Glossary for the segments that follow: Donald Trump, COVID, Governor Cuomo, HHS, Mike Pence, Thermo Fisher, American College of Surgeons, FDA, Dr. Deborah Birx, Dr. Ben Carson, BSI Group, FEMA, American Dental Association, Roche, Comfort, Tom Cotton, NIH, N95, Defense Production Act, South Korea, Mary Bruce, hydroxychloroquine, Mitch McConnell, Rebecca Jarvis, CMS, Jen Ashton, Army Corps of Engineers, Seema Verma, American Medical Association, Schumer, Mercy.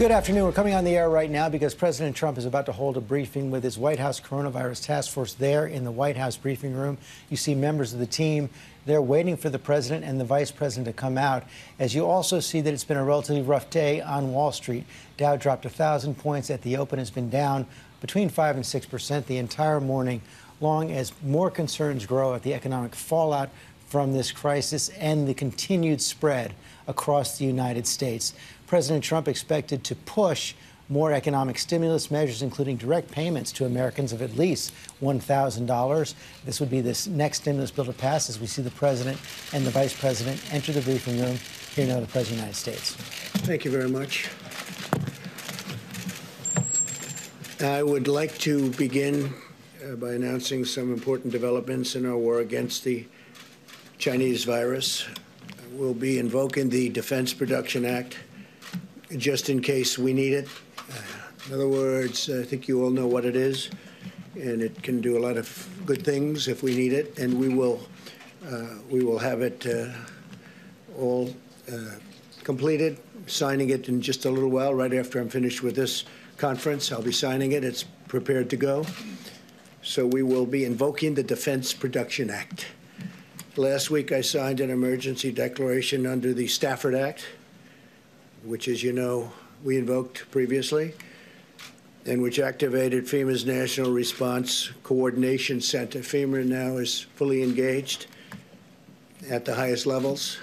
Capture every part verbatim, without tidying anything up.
Good afternoon. We're coming on the air right now because President Trump is about to hold a briefing with his White House Coronavirus Task Force there in the White House briefing room. You see members of the team. They're waiting for the president and the vice president to come out. As you also see that it's been a relatively rough day on Wall Street. Dow dropped one thousand points at the open. It's been down between five and six percent the entire morning long as more concerns grow at the economic fallout from this crisis and the continued spread across the United States. President Trump expected to push more economic stimulus measures, including direct payments to Americans of at least one thousand dollars. This would be this next stimulus bill to pass as we see the president and the vice president enter the briefing room. Here now, the President of the United States. Thank you very much. I would like to begin uh, by announcing some important developments in our war against the Chinese virus. We'll be invoking the Defense Production Act just in case we need it. In other words, I think you all know what it is, and it can do a lot of good things if we need it, and we will uh, we will have it uh, all uh, completed, signing it in just a little while. Right after I'm finished with this conference, I'll be signing it. It's prepared to go. So we will be invoking the Defense Production Act. Last week, I signed an emergency declaration under the Stafford Act, which, as you know, we invoked previously, and which activated FEMA's National Response Coordination Center. FEMA now is fully engaged at the highest levels.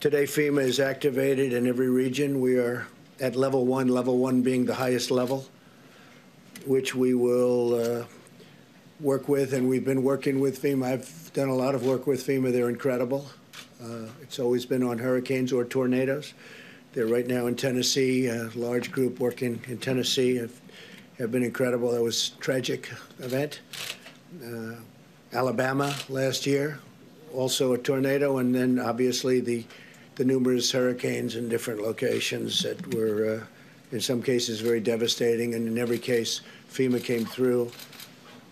Today, FEMA is activated in every region. We are at level one, level one being the highest level, which we will uh, work with, and we've been working with FEMA. I've done a lot of work with FEMA. They're incredible. Uh, it's always been on hurricanes or tornadoes. They're right now in Tennessee, a large group working in Tennessee have, have been incredible. That was a tragic event. Uh, Alabama last year, also a tornado, and then obviously the, the numerous hurricanes in different locations that were, uh, in some cases, very devastating, and in every case, FEMA came through.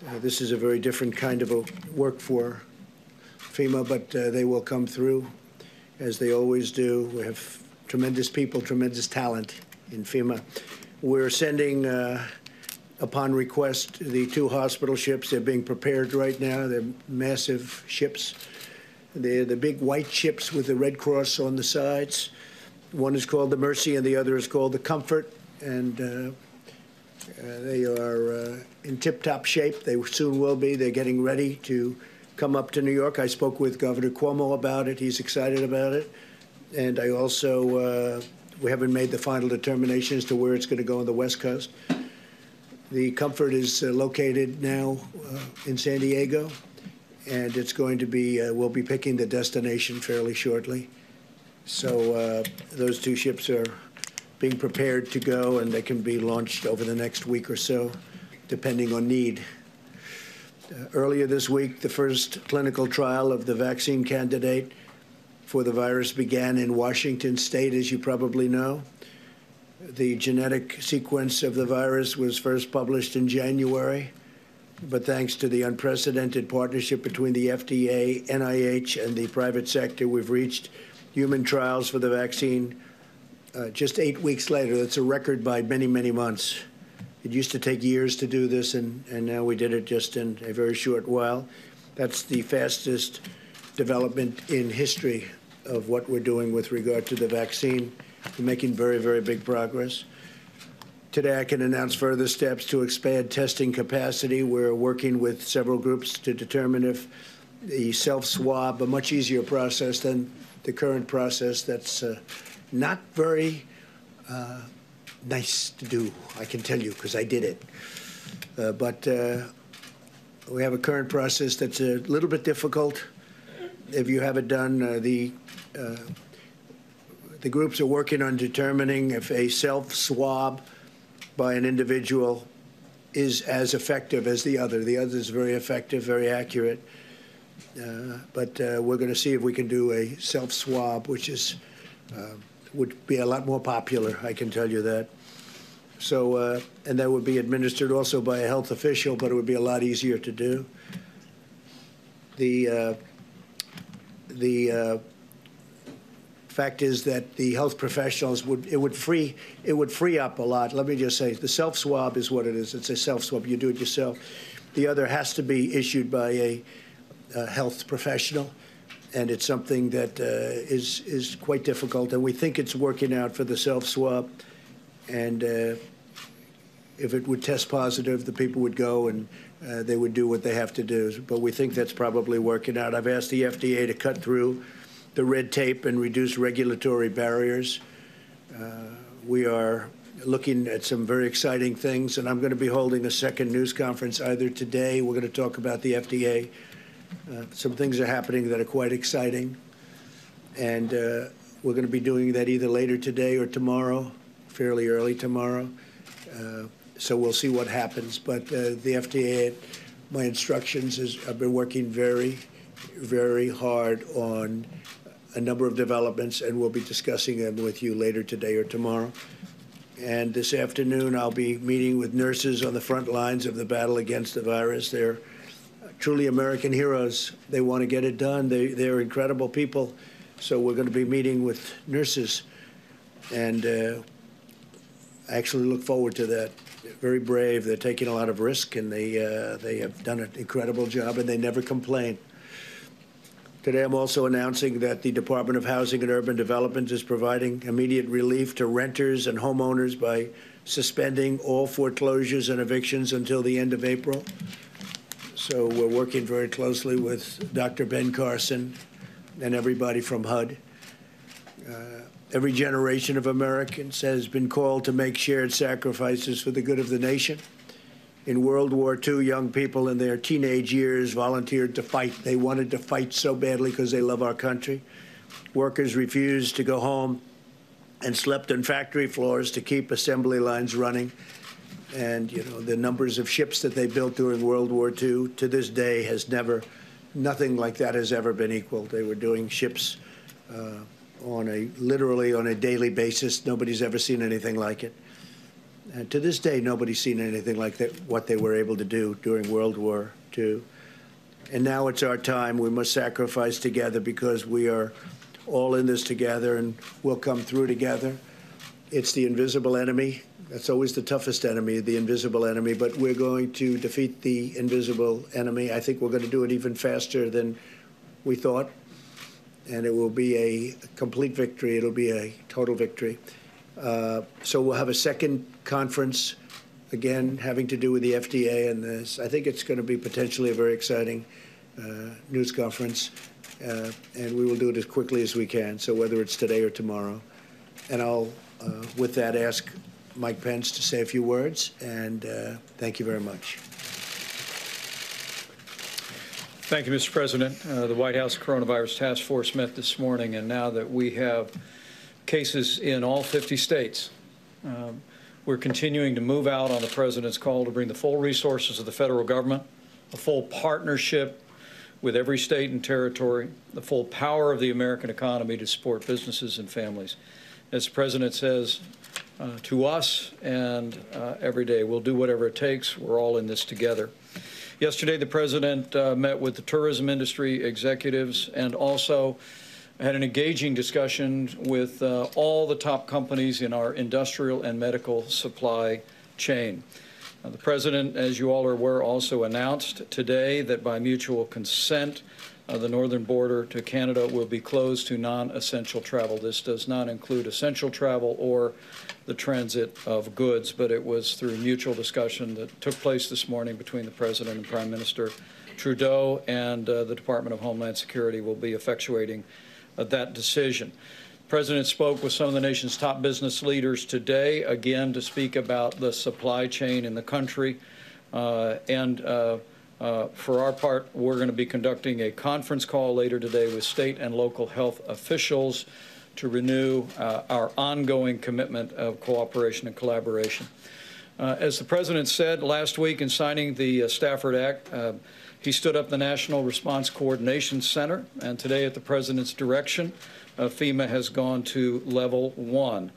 Uh, this is a very different kind of a work for FEMA, but uh, they will come through, as they always do. We have tremendous people, tremendous talent in FEMA. We're sending, uh, upon request, the two hospital ships. They're being prepared right now. They're massive ships. They're the big white ships with the Red Cross on the sides. One is called the Mercy and the other is called the Comfort. And uh, uh, they are uh, in tip-top shape. They soon will be. They're getting ready to come up to New York. I spoke with Governor Cuomo about it. He's excited about it. And I also, uh, we haven't made the final determination as to where it's going to go on the West Coast. The Comfort is uh, located now uh, in San Diego, and it's going to be, uh, we'll be picking the destination fairly shortly. So uh, those two ships are being prepared to go, and they can be launched over the next week or so, depending on need. Uh, earlier this week, the first clinical trial of the vaccine candidate for the virus began in Washington state, as you probably know. The genetic sequence of the virus was first published in January, but thanks to the unprecedented partnership between the F D A, N I H, and the private sector, we've reached human trials for the vaccine uh, just eight weeks later. That's a record by many, many months. It used to take years to do this, and, and now we did it just in a very short while. That's the fastest development in history of what we're doing with regard to the vaccine. We're making very, very big progress. Today, I can announce further steps to expand testing capacity. We're working with several groups to determine if the self-swab, a much easier process than the current process that's uh, not very uh, nice to do, I can tell you, because I did it. Uh, but uh, we have a current process that's a little bit difficult. If you have it done, uh, the uh, the groups are working on determining if a self-swab by an individual is as effective as the other. The other is very effective, very accurate. Uh, but uh, we're going to see if we can do a self-swab, which is uh, would be a lot more popular, I can tell you that. So, uh, and that would be administered also by a health official, but it would be a lot easier to do. The... Uh, The uh, fact is that the health professionals would it would free it would free up a lot. Let me just say, the self swab is what it is. It's a self swab. You do it yourself. The other has to be issued by a, a health professional, and it's something that uh, is is quite difficult. And we think it's working out for the self swab, and. Uh, If it would test positive, the people would go and uh, they would do what they have to do. But we think that's probably working out. I've asked the F D A to cut through the red tape and reduce regulatory barriers. Uh, we are looking at some very exciting things, and I'm going to be holding a second news conference either today. We're going to talk about the F D A. Uh, some things are happening that are quite exciting, and uh, we're going to be doing that either later today or tomorrow, fairly early tomorrow. Uh, So we'll see what happens. But uh, the F D A, my instructions is I've been working very, very hard on a number of developments, and we'll be discussing them with you later today or tomorrow. And this afternoon, I'll be meeting with nurses on the front lines of the battle against the virus. They're truly American heroes. They want to get it done. They, they're incredible people. So we're going to be meeting with nurses. And uh, I actually look forward to that. Very brave. They're taking a lot of risk, and they uh, they have done an incredible job, and they never complain. Today, I'm also announcing that the Department of Housing and Urban Development is providing immediate relief to renters and homeowners by suspending all foreclosures and evictions until the end of April. So we're working very closely with Doctor Ben Carson and everybody from H U D. Uh, Every generation of Americans has been called to make shared sacrifices for the good of the nation. In World War Two, young people in their teenage years volunteered to fight. They wanted to fight so badly because they love our country. Workers refused to go home and slept on factory floors to keep assembly lines running. And, you know, the numbers of ships that they built during World War Two to this day has never, nothing like that has ever been equaled. They were doing ships uh, on a literally on a daily basis. Nobody's ever seen anything like it. And to this day, nobody's seen anything like that, what they were able to do during World War Two. And now it's our time. We must sacrifice together because we are all in this together, and we'll come through together. It's the invisible enemy. That's always the toughest enemy, the invisible enemy. But we're going to defeat the invisible enemy. I think we're going to do it even faster than we thought. And it will be a complete victory. It'll be a total victory. Uh, so we'll have a second conference, again, having to do with the F D A. And this. I think it's going to be potentially a very exciting uh, news conference. Uh, and we will do it as quickly as we can, so whether it's today or tomorrow. And I'll, uh, with that, ask Mike Pence to say a few words. And uh, thank you very much. Thank you, Mister President. Uh, the White House Coronavirus Task Force met this morning, and now that we have cases in all fifty states, um, we're continuing to move out on the President's call to bring the full resources of the federal government, a full partnership with every state and territory, the full power of the American economy to support businesses and families. As the President says uh, to us and uh, every day, we'll do whatever it takes. We're all in this together. Yesterday, the President uh, met with the tourism industry executives and also had an engaging discussion with uh, all the top companies in our industrial and medical supply chain. Uh, the President, as you all are aware, also announced today that by mutual consent, uh, the northern border to Canada will be closed to non-essential travel. This does not include essential travel or the transit of goods, but it was through mutual discussion that took place this morning between the President and Prime Minister Trudeau, and uh, the Department of Homeland Security will be effectuating uh, that decision. The President spoke with some of the nation's top business leaders today, again, to speak about the supply chain in the country. Uh, and uh, uh, for our part, we're going to be conducting a conference call later today with state and local health officials to renew uh, our ongoing commitment of cooperation and collaboration. Uh, as the President said last week in signing the uh, Stafford Act, uh, he stood up the National Response Coordination Center, and today at the President's direction, uh, FEMA has gone to level one.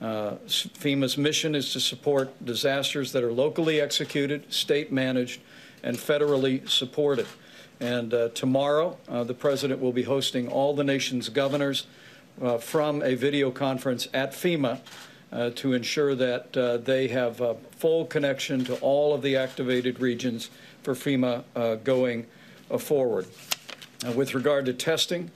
Uh, FEMA's mission is to support disasters that are locally executed, state managed, and federally supported. And uh, tomorrow, uh, the President will be hosting all the nation's governors uh, from a video conference at FEMA uh, to ensure that uh, they have a full connection to all of the activated regions for FEMA uh, going uh, forward. Uh, with regard to testing,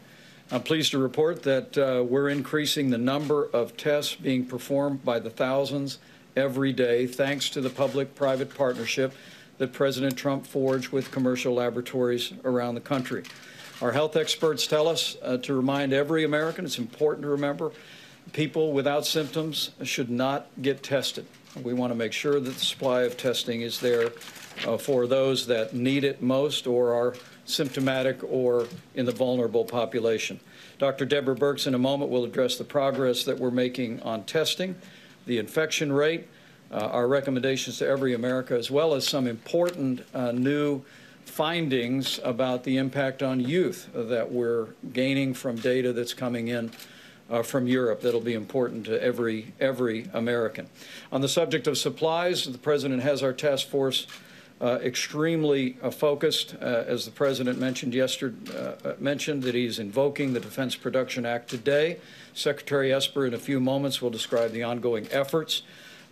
I'm pleased to report that uh, we're increasing the number of tests being performed by the thousands every day, thanks to the public-private partnership that President Trump forged with commercial laboratories around the country. Our health experts tell us uh, to remind every American, it's important to remember, people without symptoms should not get tested. We want to make sure that the supply of testing is there uh, for those that need it most or are symptomatic or in the vulnerable population. Doctor Deborah Birx in a moment will address the progress that we're making on testing, the infection rate, uh, our recommendations to every American, as well as some important uh, new findings about the impact on youth that we're gaining from data that's coming in uh, from Europe that'll be important to every, every American. On the subject of supplies, the President has our task force Uh, extremely uh, focused, uh, as the President mentioned yesterday, uh, mentioned that he's invoking the Defense Production Act today. Secretary Esper in a few moments will describe the ongoing efforts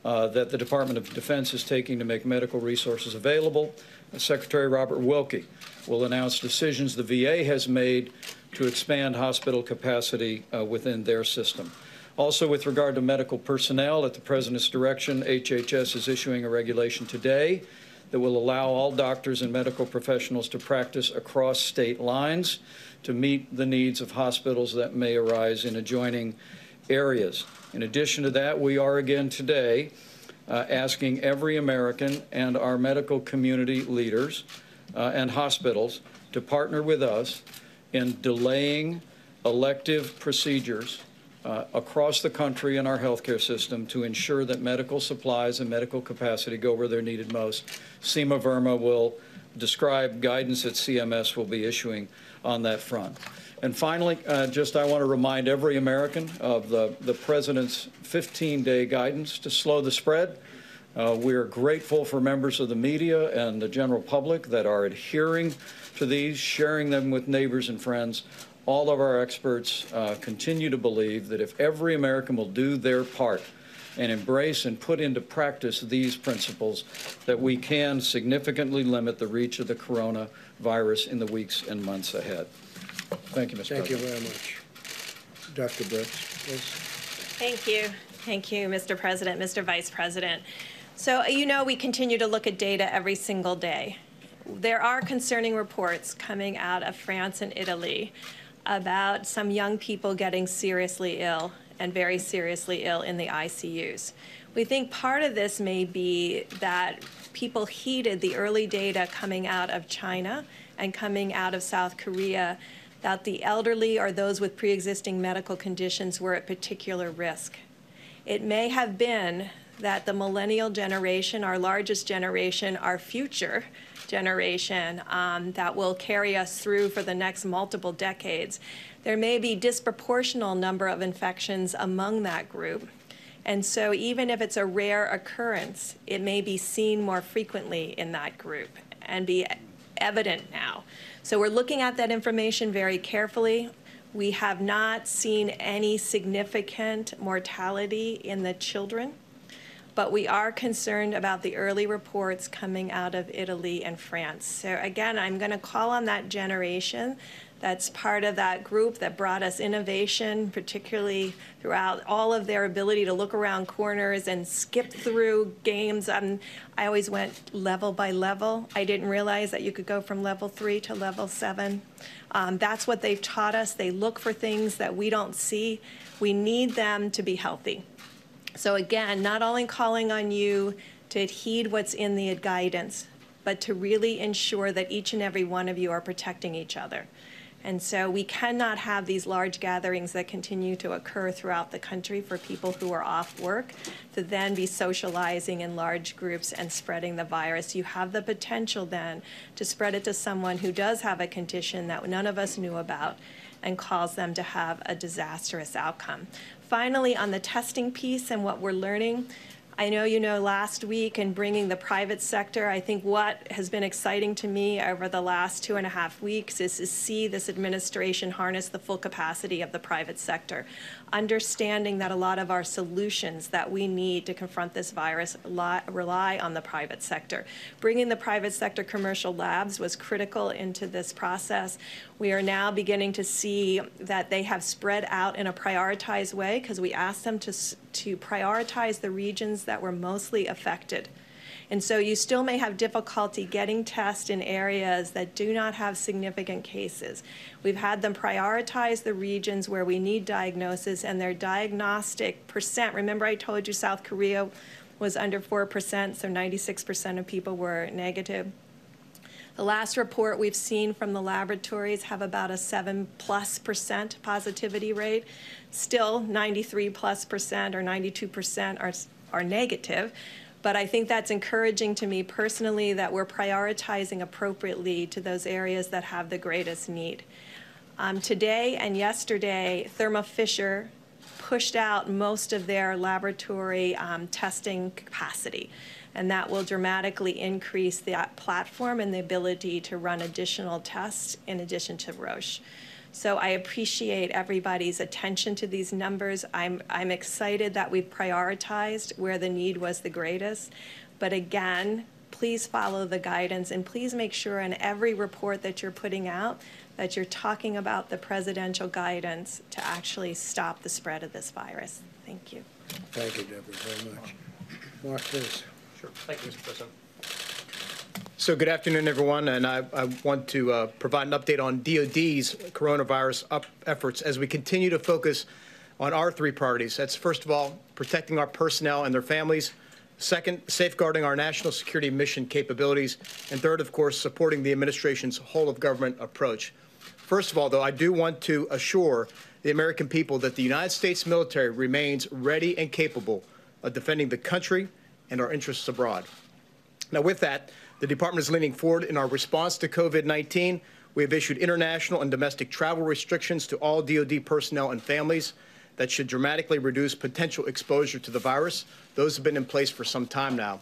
uh, that the Department of Defense is taking to make medical resources available. Secretary Robert Wilkie will announce decisions the V A has made to expand hospital capacity uh, within their system. Also, with regard to medical personnel, at the President's direction, H H S is issuing a regulation today that will allow all doctors and medical professionals to practice across state lines to meet the needs of hospitals that may arise in adjoining areas. In addition to that, we are again today uh, asking every American and our medical community leaders uh, and hospitals to partner with us in delaying elective procedures Uh, across the country in our healthcare system to ensure that medical supplies and medical capacity go where they're needed most. Seema Verma will describe guidance that C M S will be issuing on that front. And finally, uh, just I want to remind every American of the, the President's fifteen day guidance to slow the spread. Uh, we are grateful for members of the media and the general public that are adhering to these, sharing them with neighbors and friends. All of our experts uh, continue to believe that if every American will do their part and embrace and put into practice these principles, that we can significantly limit the reach of the coronavirus in the weeks and months ahead. Thank you, Mister President. Thank you very much. Doctor Birx, please. Thank you. Thank you, Mister President, Mister Vice President. So, you know, we continue to look at data every single day. There are concerning reports coming out of France and Italy about some young people getting seriously ill and very seriously ill in the I C Us. We think part of this may be that people heeded the early data coming out of China and coming out of South Korea that the elderly or those with pre-existing medical conditions were at particular risk. It may have been that the millennial generation, our largest generation, our future generation um, that will carry us through for the next multiple decades. There may be disproportional number of infections among that group. And so even if it's a rare occurrence, it may be seen more frequently in that group and be evident now. So we're looking at that information very carefully. We have not seen any significant mortality in the children, but we are concerned about the early reports coming out of Italy and France. So again, I'm going to call on that generation that's part of that group that brought us innovation, particularly throughout all of their ability to look around corners and skip through games. Um, I always went level by level. I didn't realize that you could go from level three to level seven. Um, that's what they've taught us. They look for things that we don't see. We need them to be healthy. So again, not only calling on you to heed what's in the guidance, but to really ensure that each and every one of you are protecting each other. And so we cannot have these large gatherings that continue to occur throughout the country for people who are off work to then be socializing in large groups and spreading the virus. You have the potential then to spread it to someone who does have a condition that none of us knew about and cause them to have a disastrous outcome. Finally, on the testing piece and what we're learning, I know, you know, last week in bringing the private sector, I think what has been exciting to me over the last two and a half weeks is to see this administration harness the full capacity of the private sector, understanding that a lot of our solutions that we need to confront this virus rely on the private sector. Bringing the private sector commercial labs was critical into this process. We are now beginning to see that they have spread out in a prioritized way because we asked them to, to prioritize the regions that were mostly affected. And so you still may have difficulty getting tests in areas that do not have significant cases. We've had them prioritize the regions where we need diagnosis and their diagnostic percent. Remember I told you South Korea was under four percent, so ninety-six percent of people were negative. The last report we've seen from the laboratories have about a seven plus percent positivity rate. Still ninety-three plus percent or ninety-two percent are, are negative. But I think that's encouraging to me personally that we're prioritizing appropriately to those areas that have the greatest need. Um, today and yesterday, Thermo Fisher pushed out most of their laboratory um, testing capacity. And that will dramatically increase that platform and the ability to run additional tests in addition to Roche. So I appreciate everybody's attention to these numbers. I'm, I'm excited that we've prioritized where the need was the greatest. But again, please follow the guidance and please make sure in every report that you're putting out that you're talking about the presidential guidance to actually stop the spread of this virus. Thank you. Thank you, Deborah, very much. Mark, please. Sure. Thank you, Mister President. So good afternoon, everyone, and I, I want to uh, provide an update on D O D's coronavirus up efforts as we continue to focus on our three priorities. That's, first of all, protecting our personnel and their families. Second, safeguarding our national security mission capabilities. And third, of course, supporting the administration's whole-of-government approach. First of all, though, I do want to assure the American people that the United States military remains ready and capable of defending the country and our interests abroad. Now, with that, the department is leaning forward in our response to COVID nineteen. We have issued international and domestic travel restrictions to all D O D personnel and families that should dramatically reduce potential exposure to the virus. Those have been in place for some time now.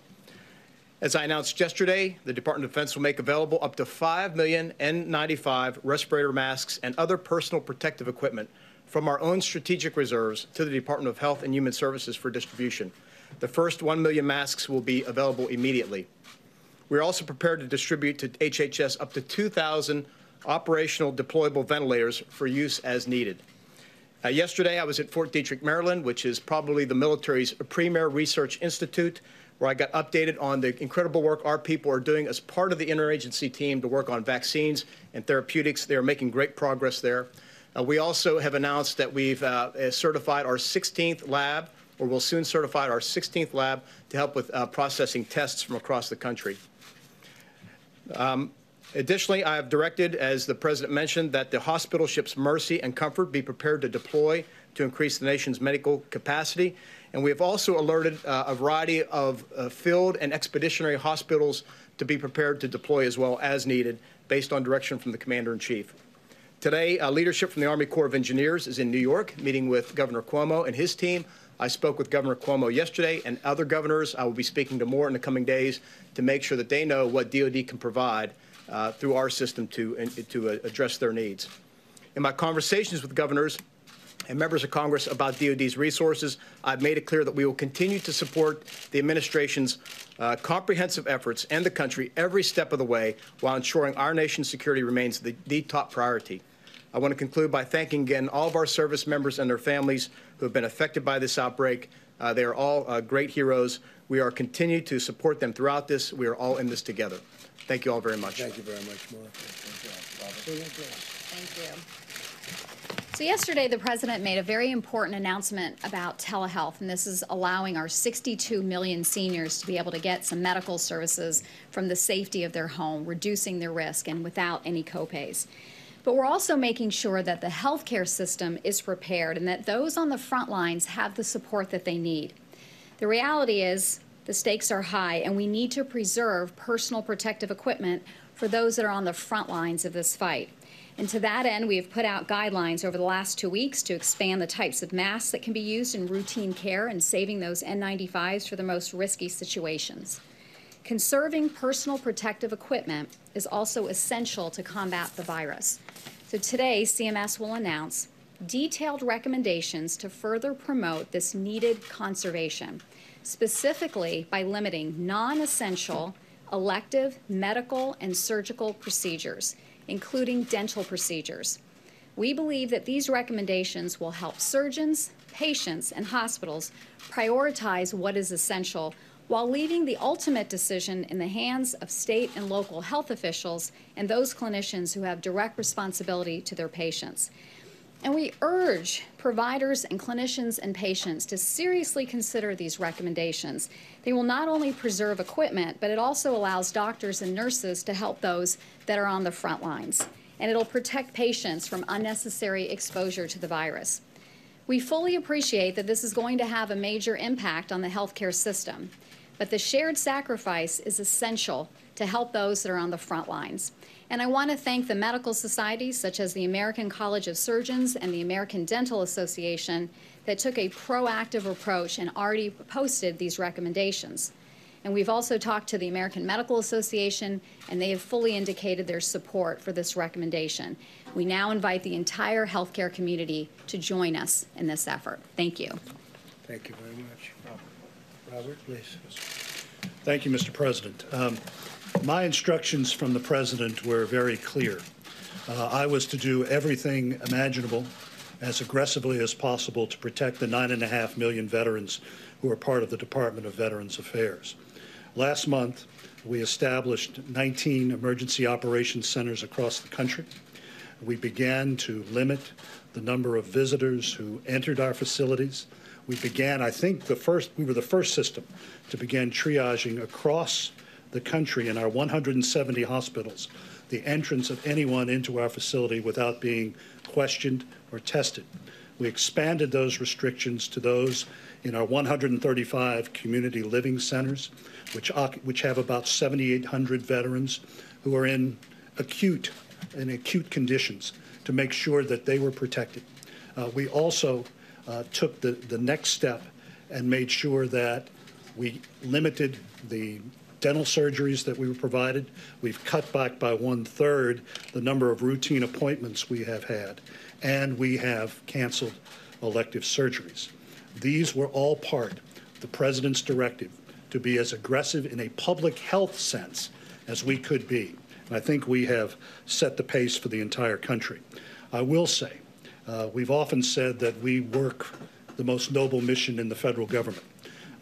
As I announced yesterday, the Department of Defense will make available up to five million N ninety-five respirator masks and other personal protective equipment from our own strategic reserves to the Department of Health and Human Services for distribution. The first one million masks will be available immediately. We're also prepared to distribute to H H S up to two thousand operational deployable ventilators for use as needed. Uh, yesterday, I was at Fort Detrick, Maryland, which is probably the military's premier research institute, where I got updated on the incredible work our people are doing as part of the interagency team to work on vaccines and therapeutics. They are making great progress there. Uh, we also have announced that we've uh, certified our sixteenth lab, or we'll soon certify our sixteenth lab to help with uh, processing tests from across the country. Um, additionally, I have directed, as the President mentioned, that the hospital ships Mercy and Comfort be prepared to deploy to increase the nation's medical capacity. And we have also alerted uh, a variety of uh, field and expeditionary hospitals to be prepared to deploy as well as needed, based on direction from the Commander-in-Chief. Today, uh, leadership from the Army Corps of Engineers is in New York, meeting with Governor Cuomo and his team. I spoke with Governor Cuomo yesterday and other governors. I will be speaking to more in the coming days to make sure that they know what D O D can provide uh, through our system to, in, to address their needs. In my conversations with governors and members of Congress about D O D's resources, I've made it clear that we will continue to support the administration's uh, comprehensive efforts and the country every step of the way while ensuring our nation's security remains the, the top priority. I want to conclude by thanking again all of our service members and their families who have been affected by this outbreak. Uh, they are all uh, great heroes. We are continuing to support them throughout this. We are all in this together. Thank you all very much. Thank you very much, Mark. Thank you. So yesterday, the President made a very important announcement about telehealth, and this is allowing our sixty-two million seniors to be able to get some medical services from the safety of their home, reducing their risk and without any copays. But we're also making sure that the healthcare system is prepared and that those on the front lines have the support that they need. The reality is the stakes are high, and we need to preserve personal protective equipment for those that are on the front lines of this fight. And to that end, we have put out guidelines over the last two weeks to expand the types of masks that can be used in routine care and saving those N ninety-fives for the most risky situations. Conserving personal protective equipment is also essential to combat the virus. So today, C M S will announce detailed recommendations to further promote this needed conservation, specifically by limiting non-essential, elective, medical, and surgical procedures, including dental procedures. We believe that these recommendations will help surgeons, patients, and hospitals prioritize what is essential while leaving the ultimate decision in the hands of state and local health officials and those clinicians who have direct responsibility to their patients. And we urge providers and clinicians and patients to seriously consider these recommendations. They will not only preserve equipment, but it also allows doctors and nurses to help those that are on the front lines. And it'll protect patients from unnecessary exposure to the virus. We fully appreciate that this is going to have a major impact on the healthcare system, but the shared sacrifice is essential to help those that are on the front lines. And I want to thank the medical societies, such as the American College of Surgeons and the American Dental Association, that took a proactive approach and already posted these recommendations. And we've also talked to the American Medical Association, and they have fully indicated their support for this recommendation. We now invite the entire healthcare community to join us in this effort. Thank you. Thank you very much. Robert, please. Thank you, Mister President. Um, My instructions from the President were very clear. Uh, I was to do everything imaginable as aggressively as possible to protect the nine and a half million veterans who are part of the Department of Veterans Affairs. Last month, we established nineteen emergency operations centers across the country. We began to limit the number of visitors who entered our facilities. We began, I think, the first, we were the first system to begin triaging across the country in our one hundred seventy hospitals, the entrance of anyone into our facility without being questioned or tested. We expanded those restrictions to those in our one hundred thirty-five community living centers, which, which have about seventy-eight hundred veterans who are in acute, in acute conditions, to make sure that they were protected. Uh, we also uh, took the, the next step and made sure that we limited the dental surgeries that we were provided. We've cut back by one-third the number of routine appointments we have had, and we have canceled elective surgeries. These were all part of the President's directive to be as aggressive in a public health sense as we could be. And I think we have set the pace for the entire country. I will say, uh, we've often said that we work the most noble mission in the federal government.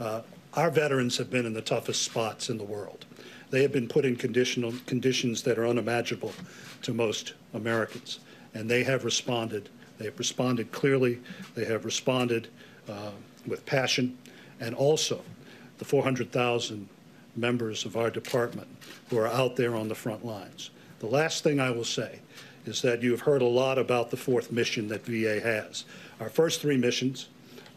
Uh, Our veterans have been in the toughest spots in the world. They have been put in conditional conditions that are unimaginable to most Americans, and they have responded. They have responded clearly. They have responded uh, with passion, and also the four hundred thousand members of our department who are out there on the front lines. The last thing I will say is that you've heard a lot about the fourth mission that V A has. Our first three missions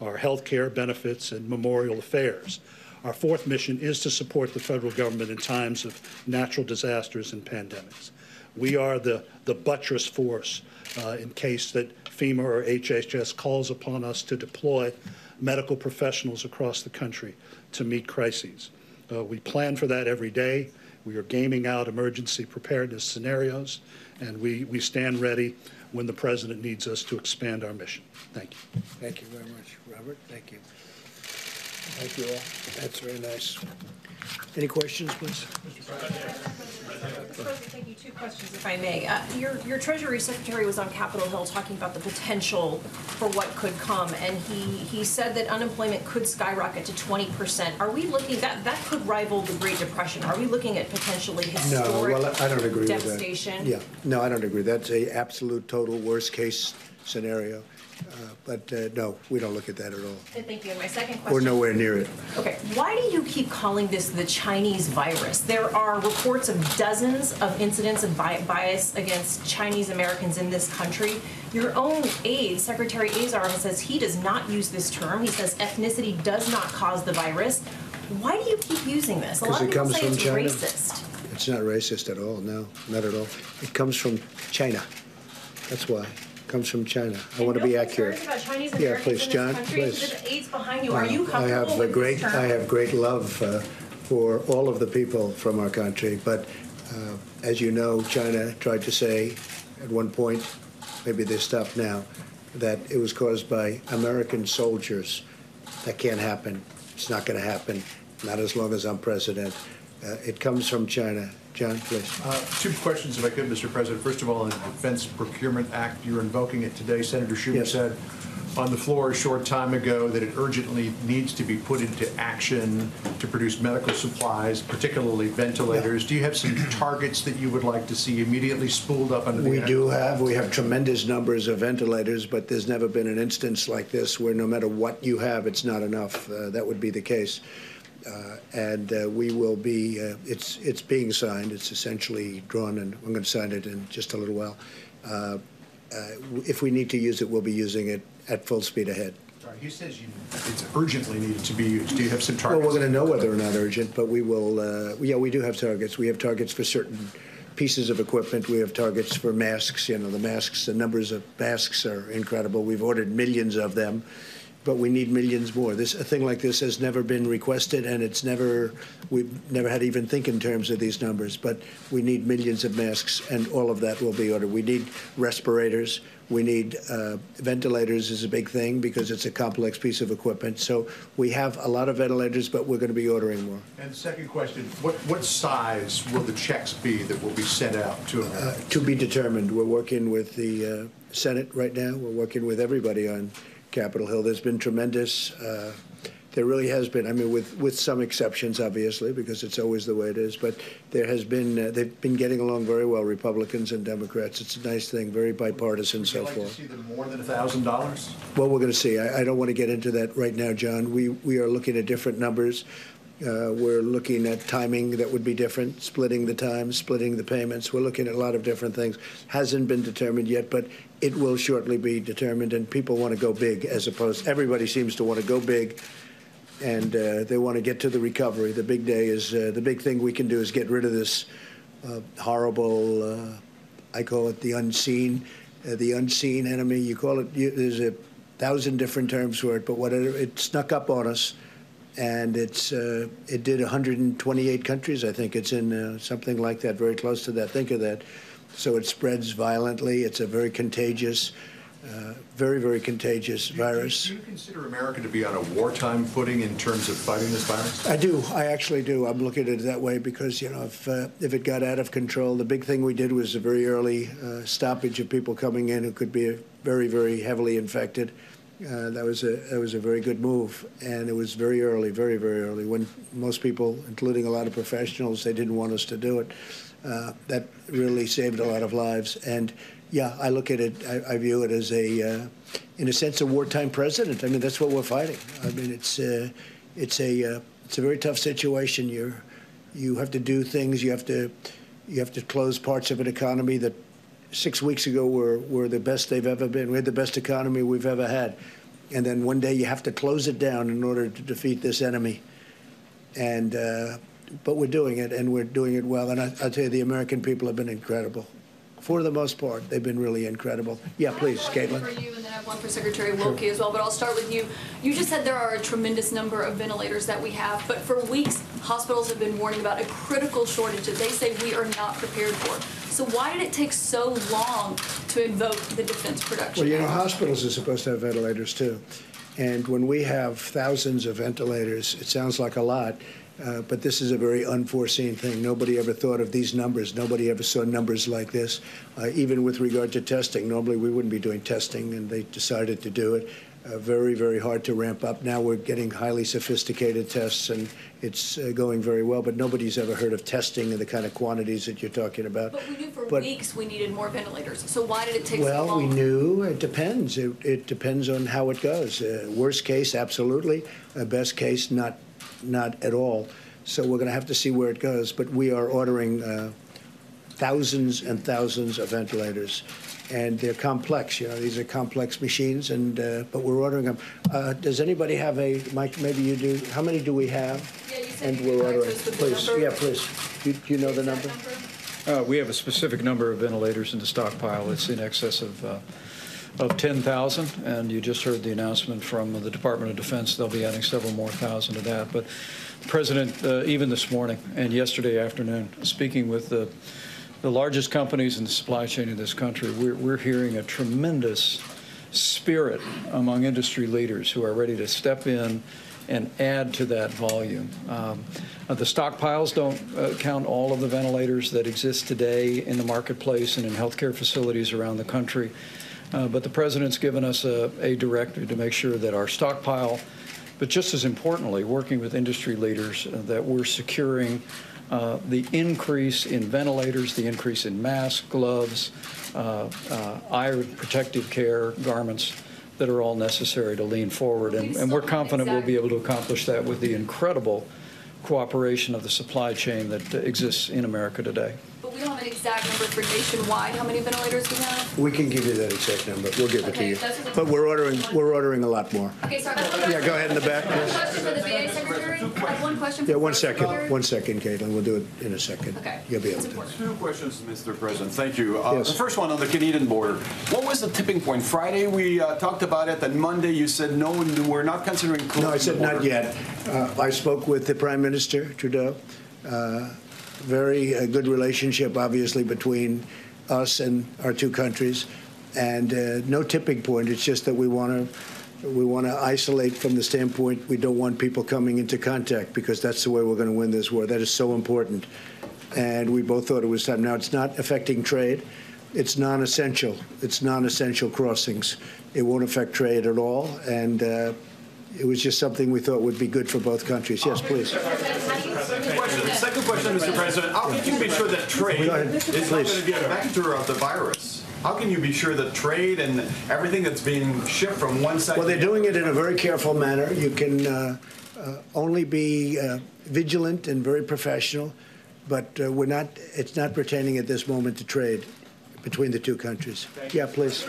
are health care, benefits, and memorial affairs. Our fourth mission is to support the federal government in times of natural disasters and pandemics. We are the, the buttress force uh, in case that FEMA or H H S calls upon us to deploy medical professionals across the country to meet crises. Uh, we plan for that every day. We are gaming out emergency preparedness scenarios, and we, we stand ready when the President needs us to expand our mission. Thank you. Thank you very much, Robert. Thank you. Thank you all. That's very nice. Any questions, please? Thank you. Two questions, if I may. Uh, your, your Treasury Secretary was on Capitol Hill talking about the potential for what could come, and he, he said that unemployment could skyrocket to twenty percent. Are we looking, that, that could rival the Great Depression. Are we looking at potentially historic devastation? No, well, I don't agree with that. Yeah, no, I don't agree. That's a absolute, total worst-case scenario. Uh, but uh, no, we don't look at that at all. Thank you. And my second question. We're nowhere near it. Okay. Why do you keep calling this the Chinese virus? There are reports of dozens of incidents of bias against Chinese Americans in this country. Your own aide, Secretary Azar, says he does not use this term. He says ethnicity does not cause the virus. Why do you keep using this? A lot of people say it's racist. It's not racist at all. No, not at all. It comes from China. That's why. Comes from China. I want to be accurate. About Chinese yeah, please, John. Please. AIDS behind you. Are you comfortable I have with great. This term? I have great love uh, for all of the people from our country, but uh, as you know, China tried to say at one point, maybe they stopped now, that it was caused by American soldiers. That can't happen. It's not going to happen. Not as long as I'm president. Uh, it comes from China. John, please. Uh, two questions, if I could, Mister President. First of all, on the Defense Procurement Act, you're invoking it today. Senator Schumer yes. said on the floor a short time ago that it urgently needs to be put into action to produce medical supplies, particularly ventilators. Yeah. Do you have some targets that you would like to see immediately spooled up under the We do have. We have tremendous numbers of ventilators, but there's never been an instance like this where no matter what you have, it's not enough. Uh, that would be the case. Uh, and uh, we will be, uh, it's it's being signed, it's essentially drawn, and I'm going to sign it in just a little while. Uh, uh, if we need to use it, we'll be using it at full speed ahead. Sorry, he says you, it's urgently needed to be used. Do you have some targets? Well, we're going to know whether or not urgent, but we will, uh, yeah, we do have targets. We have targets for certain pieces of equipment. We have targets for masks. You know, the masks, the numbers of masks are incredible. We've ordered millions of them. But we need millions more. This, a thing like this has never been requested, and it's never, we've never had to even think in terms of these numbers. But we need millions of masks, and all of that will be ordered. We need respirators. We need uh, ventilators is a big thing because it's a complex piece of equipment. So we have a lot of ventilators, but we're going to be ordering more. And second question, what, what size will the checks be that will be sent out to America? Uh, to be determined. We're working with the uh, Senate right now. We're working with everybody on Capitol Hill. There's been tremendous, uh, there really has been, I mean, with, with some exceptions, obviously, because it's always the way it is, but there has been, uh, they've been getting along very well, Republicans and Democrats. It's a nice thing, very bipartisan, so forth. Would you like to see them more than one thousand dollars? Well, we're going to see. I, I don't want to get into that right now, John. We, we are looking at different numbers. Uh, we're looking at timing that would be different, splitting the time, splitting the payments. We're looking at a lot of different things. Hasn't been determined yet, but it will shortly be determined, and people want to go big as opposed, everybody seems to want to go big, and uh, they want to get to the recovery. The big day is, uh, the big thing we can do is get rid of this uh, horrible, uh, I call it the unseen, uh, the unseen enemy. You call it, you, there's a thousand different terms for it, but whatever, it snuck up on us. And it's uh, it did one hundred twenty-eight countries, I think. It's in uh, something like that, very close to that. Think of that. So it spreads violently. It's a very contagious, uh, very, very contagious do, virus. Do you consider America to be on a wartime footing in terms of fighting this virus? I do. I actually do. I'm looking at it that way because, you know, if, uh, if it got out of control, the big thing we did was a very early uh, stoppage of people coming in who could be very, very heavily infected. Uh, that was a that was a very good move, and it was very early, very, very early, when most people, including a lot of professionals, they didn't want us to do it. Uh, that really saved a lot of lives. And, yeah, I look at it, I, I view it as a, uh, in a sense, a wartime president. I mean, that's what we're fighting. I mean, it's, uh, it's, a, uh, it's a very tough situation. You're, you have to do things. You have to, you have to close parts of an economy that six weeks ago were, were the best they've ever been. We had the best economy we've ever had. And then one day you have to close it down in order to defeat this enemy. And, uh, but we're doing it, and we're doing it well. And I, I'll tell you, the American people have been incredible. For the most part, they've been really incredible. Yeah, please, Caitlin. For you, and then I have one for Secretary Wilkie sure. as well, but I'll start with you. You just said there are a tremendous number of ventilators that we have, but for weeks, hospitals have been warning about a critical shortage that they say we are not prepared for. So why did it take so long to invoke the Defense Production Act? Well, you know, hospitals are supposed to have ventilators, too. And when we have thousands of ventilators, it sounds like a lot. Uh, but this is a very unforeseen thing. Nobody ever thought of these numbers. Nobody ever saw numbers like this, uh, even with regard to testing. Normally, we wouldn't be doing testing, and they decided to do it. Uh, very, very hard to ramp up. Now we're getting highly sophisticated tests, and it's uh, going very well. But nobody's ever heard of testing and the kind of quantities that you're talking about. But we knew for but, weeks we needed more ventilators. So why did it take well, so long? Well, we knew. It depends. It, it depends on how it goes. Uh, worst case, absolutely. Uh, best case, not. Not at all. So we're going to have to see where it goes. But we are ordering uh, thousands and thousands of ventilators, and they're complex. You know, these are complex machines, and uh, but we're ordering them. Uh, does anybody have a? Mike, maybe you do. How many do we have? Yeah, you said and we're ordering. Please, yeah, please. Do, do you know the number? number? Uh, we have a specific number of ventilators in the stockpile. It's in excess of uh, of ten thousand, and you just heard the announcement from the Department of Defense. They'll be adding several more thousand to that. But the President, uh, even this morning and yesterday afternoon, speaking with the, the largest companies in the supply chain in this country, we're, we're hearing a tremendous spirit among industry leaders who are ready to step in and add to that volume. Um, the stockpiles don't uh, count all of the ventilators that exist today in the marketplace and in healthcare facilities around the country. Uh, but the President's given us a, a directive to make sure that our stockpile, but just as importantly, working with industry leaders, uh, that we're securing uh, the increase in ventilators, the increase in masks, gloves, uh, uh, eye protective care, garments that are all necessary to lean forward. And, and we're confident we'll be able to accomplish that with the incredible cooperation of the supply chain that exists in America today. But we don't have an exact number for nationwide. How many ventilators we have? We can give you that exact number. We'll give okay, it to you. But we're ordering. We're ordering a lot more. Okay, sorry. Yeah, go ahead in the back. Question for the V A Secretary. I have one question. For yeah, one second. Secretary. One second, Caitlin. We'll do it in a second. Okay. You'll be able to. Two questions, Mister President. Thank you. Uh, yes. The first one on the Canadian border. What was the tipping point? Friday we uh, talked about it, and Monday you said no, we're not considering closing. No, I said not yet. Uh, I spoke with the Prime Minister Trudeau. Uh, Very uh, good relationship, obviously, between us and our two countries, and uh, no tipping point. It's just that we want to we want to isolate from the standpoint we don't want people coming into contact, because that's the way we're going to win this war. That is so important, and we both thought it was time. Now, it's not affecting trade. It's non-essential. It's non-essential crossings. It won't affect trade at all, and uh, it was just something we thought would be good for both countries. Yes, please. Second question, Mister President. How can you be sure that trade is not going to be a vector of the virus? How can you be sure that trade and everything that's being shipped from one side? Well, they're doing it in a very careful manner. You can uh, uh, only be uh, vigilant and very professional, but uh, we're not. It's not pertaining at this moment to trade between the two countries. Yeah, please.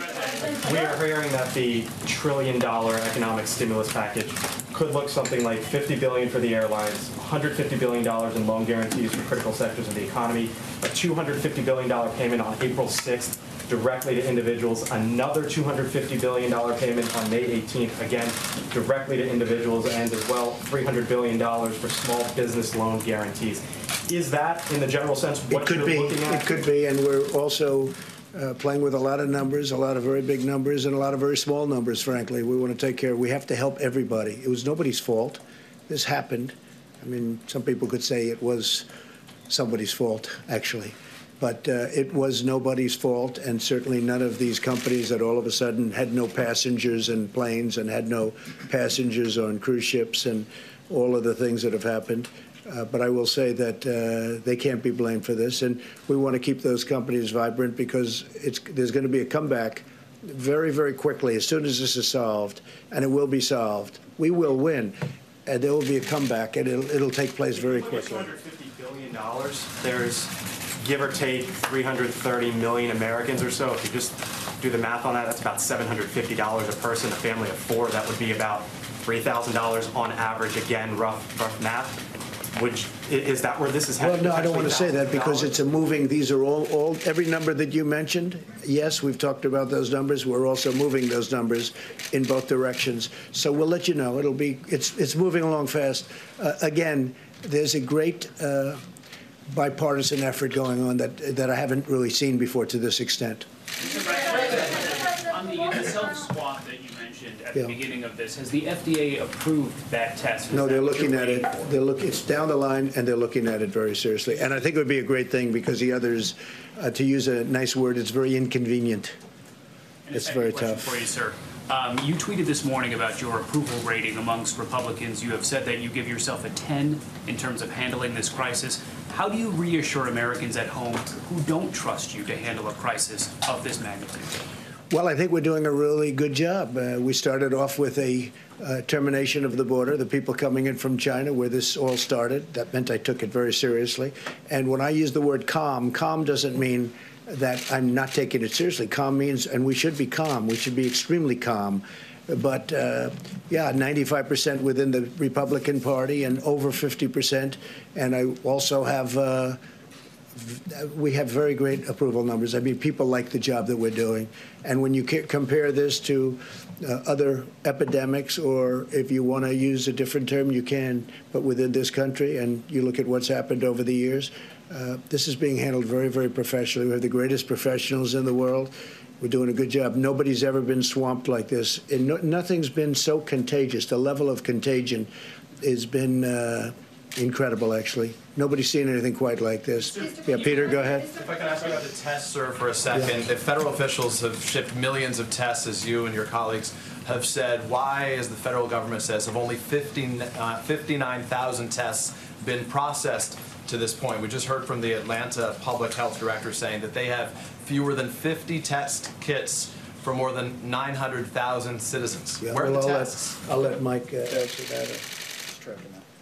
We are hearing that the trillion dollar economic stimulus package could look something like fifty billion dollars for the airlines, one hundred fifty billion dollars in loan guarantees for critical sectors of the economy, a two hundred fifty billion dollars payment on April sixth directly to individuals, another two hundred fifty billion dollars payment on May eighteenth, again, directly to individuals, and as well, three hundred billion dollars for small business loan guarantees. Is that, in the general sense, what you're looking at? It could be, and we're also uh, playing with a lot of numbers, a lot of very big numbers, and a lot of very small numbers, frankly. We want to take care. We have to help everybody. It was nobody's fault. This happened. I mean, some people could say it was somebody's fault, actually. But uh, it was nobody's fault, and certainly none of these companies that all of a sudden had no passengers in planes and had no passengers on cruise ships and all of the things that have happened. Uh, but I will say that uh, they can't be blamed for this, and we want to keep those companies vibrant, because it's, there's going to be a comeback very, very quickly as soon as this is solved, and it will be solved. We will win, and there will be a comeback, and it'll, it'll take place very quickly. two hundred fifty billion dollars, there's give or take three hundred thirty million Americans or so. If you just do the math on that, that's about seven hundred fifty dollars a person. A family of four, that would be about three thousand dollars on average. Again, rough, rough math. Which is that where this is headed? Well, no, I don't want to say that, because it's a moving. These are all, all, every number that you mentioned. Yes, we've talked about those numbers. We're also moving those numbers in both directions. So we'll let you know. It'll be. It's it's moving along fast. Uh, again, there's a great uh, bipartisan effort going on that that I haven't really seen before to this extent. On the self swab that you mentioned at yeah. the beginning of this, has the F D A approved that test? Was no, they're looking at it. They're look. It's down the line, and they're looking at it very seriously. And I think it would be a great thing, because the others, uh, to use a nice word, it's very inconvenient. And it's very tough. For you, sir. Um, you tweeted this morning about your approval rating amongst Republicans. You have said that you give yourself a ten in terms of handling this crisis. How do you reassure Americans at home who don't trust you to handle a crisis of this magnitude? Well, I think we're doing a really good job. Uh, we started off with a uh, termination of the border, the people coming in from China, where this all started. That meant I took it very seriously. And when I use the word calm, calm doesn't mean that I'm not taking it seriously. Calm means, and we should be calm. We should be extremely calm. But, uh, yeah, ninety-five percent within the Republican Party and over fifty percent. And I also have... Uh, we have very great approval numbers. I mean, people like the job that we're doing. And when you compare this to uh, other epidemics, or if you want to use a different term, you can, but within this country, and you look at what's happened over the years, uh, this is being handled very, very professionally. We have the greatest professionals in the world. We're doing a good job. Nobody's ever been swamped like this. And no, nothing's been so contagious. The level of contagion has been uh, incredible, actually. Nobody's seen anything quite like this. Yeah, Peter, go ahead. If I can ask about the tests, sir, for a second. Yeah. If federal officials have shipped millions of tests, as you and your colleagues have said, why, as the federal government says, have only fifty-nine thousand tests been processed to this point? We just heard from the Atlanta public health director saying that they have fewer than fifty test kits for more than nine hundred thousand citizens. Yeah, where well, are the I'll tests? Let, I'll let Mike uh, answer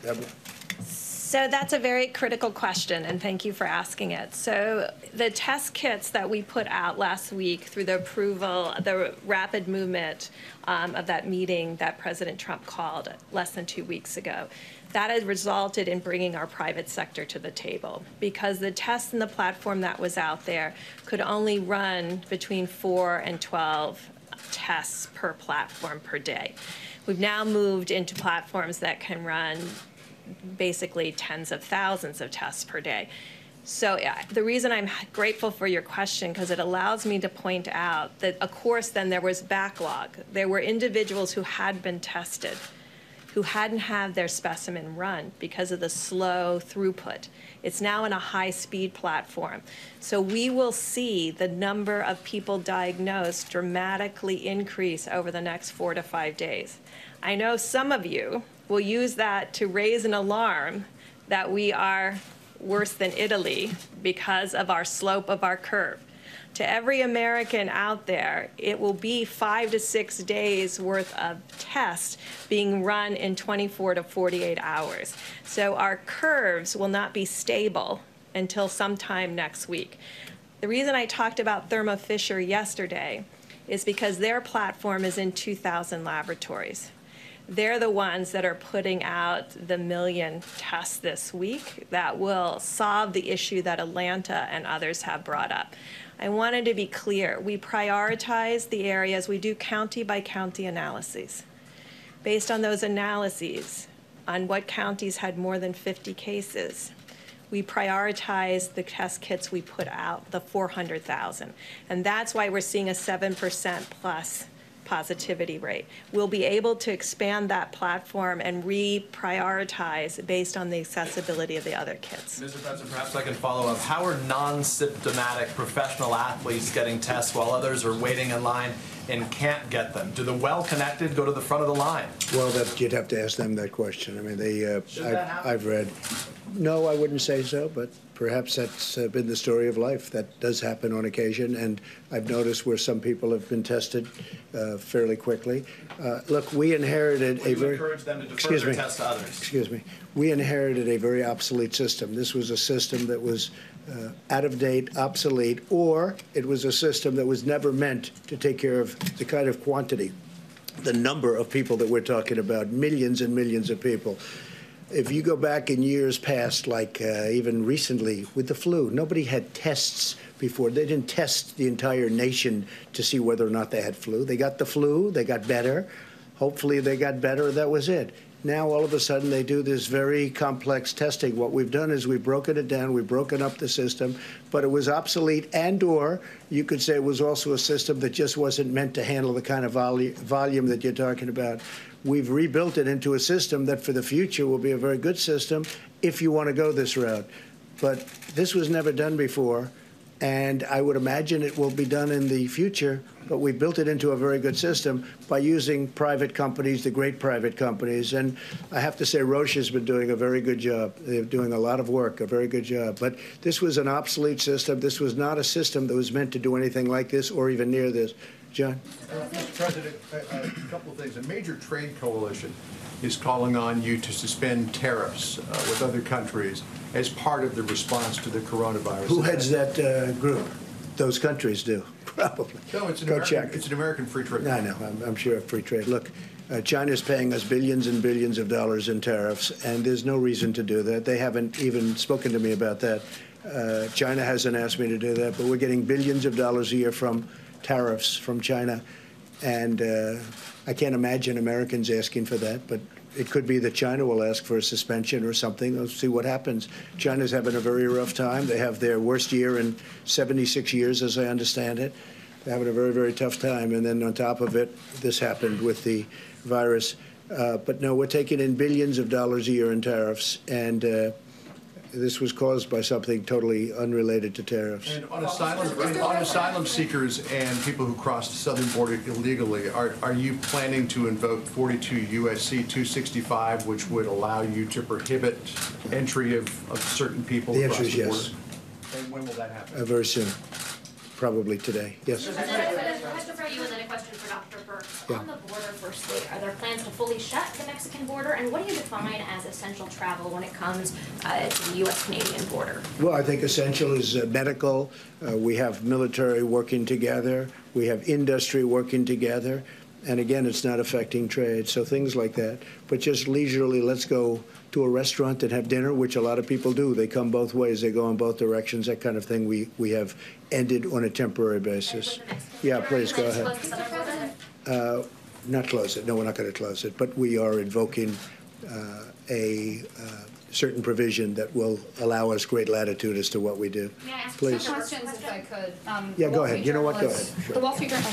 that. So that's a very critical question, and thank you for asking it. So the test kits that we put out last week through the approval, the rapid movement um, of that meeting that President Trump called less than two weeks ago, that has resulted in bringing our private sector to the table, because the test and the platform that was out there could only run between four and twelve tests per platform per day. We've now moved into platforms that can run basically tens of thousands of tests per day. So yeah, the reason I'm grateful for your question, because it allows me to point out that, of course, then there was backlog. There were individuals who had been tested who hadn't had their specimen run because of the slow throughput. It's now in a high-speed platform. So we will see the number of people diagnosed dramatically increase over the next four to five days. I know some of you will use that to raise an alarm that we are worse than Italy because of our slope of our curve. To every American out there, it will be five to six days worth of tests being run in twenty-four to forty-eight hours. So our curves will not be stable until sometime next week. The reason I talked about Thermo Fisher yesterday is because their platform is in two thousand laboratories. They're the ones that are putting out the million tests this week that will solve the issue that Atlanta and others have brought up. I wanted to be clear. We prioritize the areas. We do county-by-county analyses. Based on those analyses, on what counties had more than fifty cases, we prioritize the test kits we put out, the four hundred thousand. And that's why we're seeing a seven percent plus positivity rate. We'll be able to expand that platform and reprioritize based on the accessibility of the other kits. Mister President, perhaps I can follow up. How are non-symptomatic professional athletes getting tests while others are waiting in line and can't get them? Do the well-connected go to the front of the line? Well, that, you'd have to ask them that question. I mean, they, uh, I've, I've read. No, I wouldn't say so, but perhaps that's uh, been the story of life. That does happen on occasion, and I've noticed where some people have been tested uh, fairly quickly. Uh, look, we inherited Would a very encourage them to defer their test to others. Excuse me. We inherited a very obsolete system. This was a system that was uh, out of date, obsolete, or it was a system that was never meant to take care of the kind of quantity, the number of people that we're talking about, millions and millions of people. If you go back in years past, like uh, even recently with the flu, nobody had tests before. They didn't test the entire nation to see whether or not they had flu. They got the flu. They got better. Hopefully they got better. That was it. Now, all of a sudden, they do this very complex testing. What we've done is we've broken it down. We've broken up the system. But it was obsolete, and or you could say it was also a system that just wasn't meant to handle the kind of volu volume that you're talking about. We've rebuilt it into a system that for the future will be a very good system if you want to go this route. But this was never done before, and I would imagine it will be done in the future. But we built it into a very good system by using private companies, the great private companies. And I have to say, Roche has been doing a very good job. They're doing a lot of work, a very good job. But this was an obsolete system. This was not a system that was meant to do anything like this or even near this. John. Uh, Mister President, a, a couple of things. A major trade coalition is calling on you to suspend tariffs uh, with other countries as part of the response to the coronavirus. Who heads that uh, group? Those countries do, probably. No, it's an, Go American, check. It's an American free trade. I know. I'm, I'm sure of free trade. Look, uh, China's paying us billions and billions of dollars in tariffs, and there's no reason to do that. They haven't even spoken to me about that. Uh, China hasn't asked me to do that, but we're getting billions of dollars a year from tariffs from China. And uh, I can't imagine Americans asking for that, but it could be that China will ask for a suspension or something. Let's see what happens. China's having a very rough time. They have their worst year in seventy-six years, as I understand it. They're having a very, very tough time. And then on top of it, this happened with the virus. Uh, but no, we're taking in billions of dollars a year in tariffs. And uh, this was caused by something totally unrelated to tariffs. And on asylum, and on asylum seekers and people who crossed the southern border illegally, are, are you planning to invoke forty-two U S C two sixty-five, which would allow you to prohibit entry of, of certain people? The answer is yes. And when will that happen? Uh, very soon. Probably today. Yes. There's a question for you and then a question for Doctor Birx. Yeah. On the border, firstly, are there plans to fully shut the Mexican border? And what do you define as essential travel when it comes uh, to the U S Canadian border? Well, I think essential is uh, medical. Uh, we have military working together. We have industry working together. And again, it's not affecting trade. So things like that. But just leisurely, let's go to a restaurant and have dinner, which a lot of people do. They come both ways. They go in both directions. That kind of thing we, we have ended on a temporary basis. Yeah, please, go ahead. Uh, not close it. No, we're not going to close it. But we are invoking uh, a uh, certain provision that will allow us great latitude as to what we do. May I ask please. Some questions, if I could? Um, yeah, go ahead. You know what? Go ahead. Sure. The Wall Street Journal.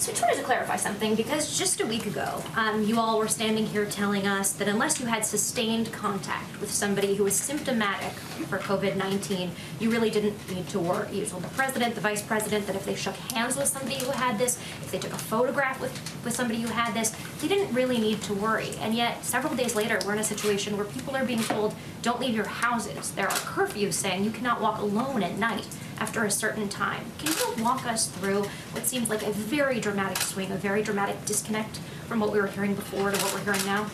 So I just wanted to clarify something, because just a week ago, um, you all were standing here telling us that unless you had sustained contact with somebody who was symptomatic for COVID nineteen, you really didn't need to worry. You told the president, the vice president, that if they shook hands with somebody who had this, if they took a photograph with, with somebody who had this, they didn't really need to worry. And yet, several days later, we're in a situation where people are being told, don't leave your houses. There are curfews saying you cannot walk alone at night after a certain time. Can you walk us through what seems like a very dramatic swing, a very dramatic disconnect from what we were hearing before to what we're hearing now?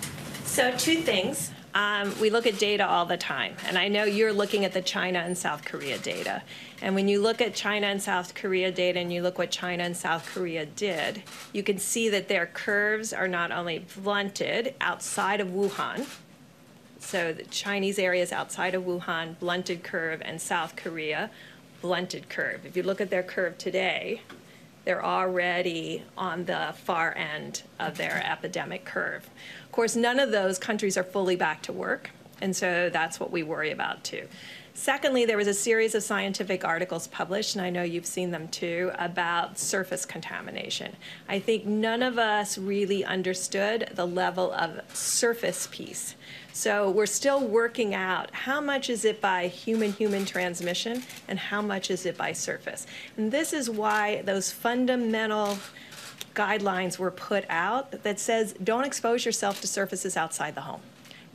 So two things. Um, we look at data all the time, and I know you're looking at the China and South Korea data. And when you look at China and South Korea data and you look what China and South Korea did, you can see that their curves are not only blunted outside of Wuhan, so the Chinese areas outside of Wuhan, blunted curve, and South Korea, blunted curve. If you look at their curve today, they're already on the far end of their epidemic curve. Of course, none of those countries are fully back to work, and so that's what we worry about too. Secondly, there was a series of scientific articles published, and I know you've seen them too, about surface contamination. I think none of us really understood the level of surface piece. So we're still working out how much is it by human-human transmission and how much is it by surface. And this is why those fundamental guidelines were put out that says don't expose yourself to surfaces outside the home.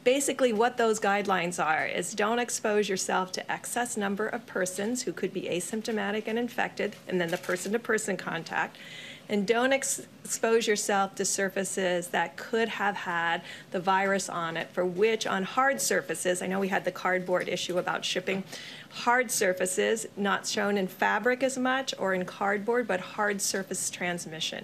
Basically, what those guidelines are is don't expose yourself to excess number of persons who could be asymptomatic and infected, and then the person-to-person contact, and don't ex expose yourself to surfaces that could have had the virus on it, for which on hard surfaces, I know we had the cardboard issue about shipping, hard surfaces not shown in fabric as much or in cardboard, but hard surface transmission.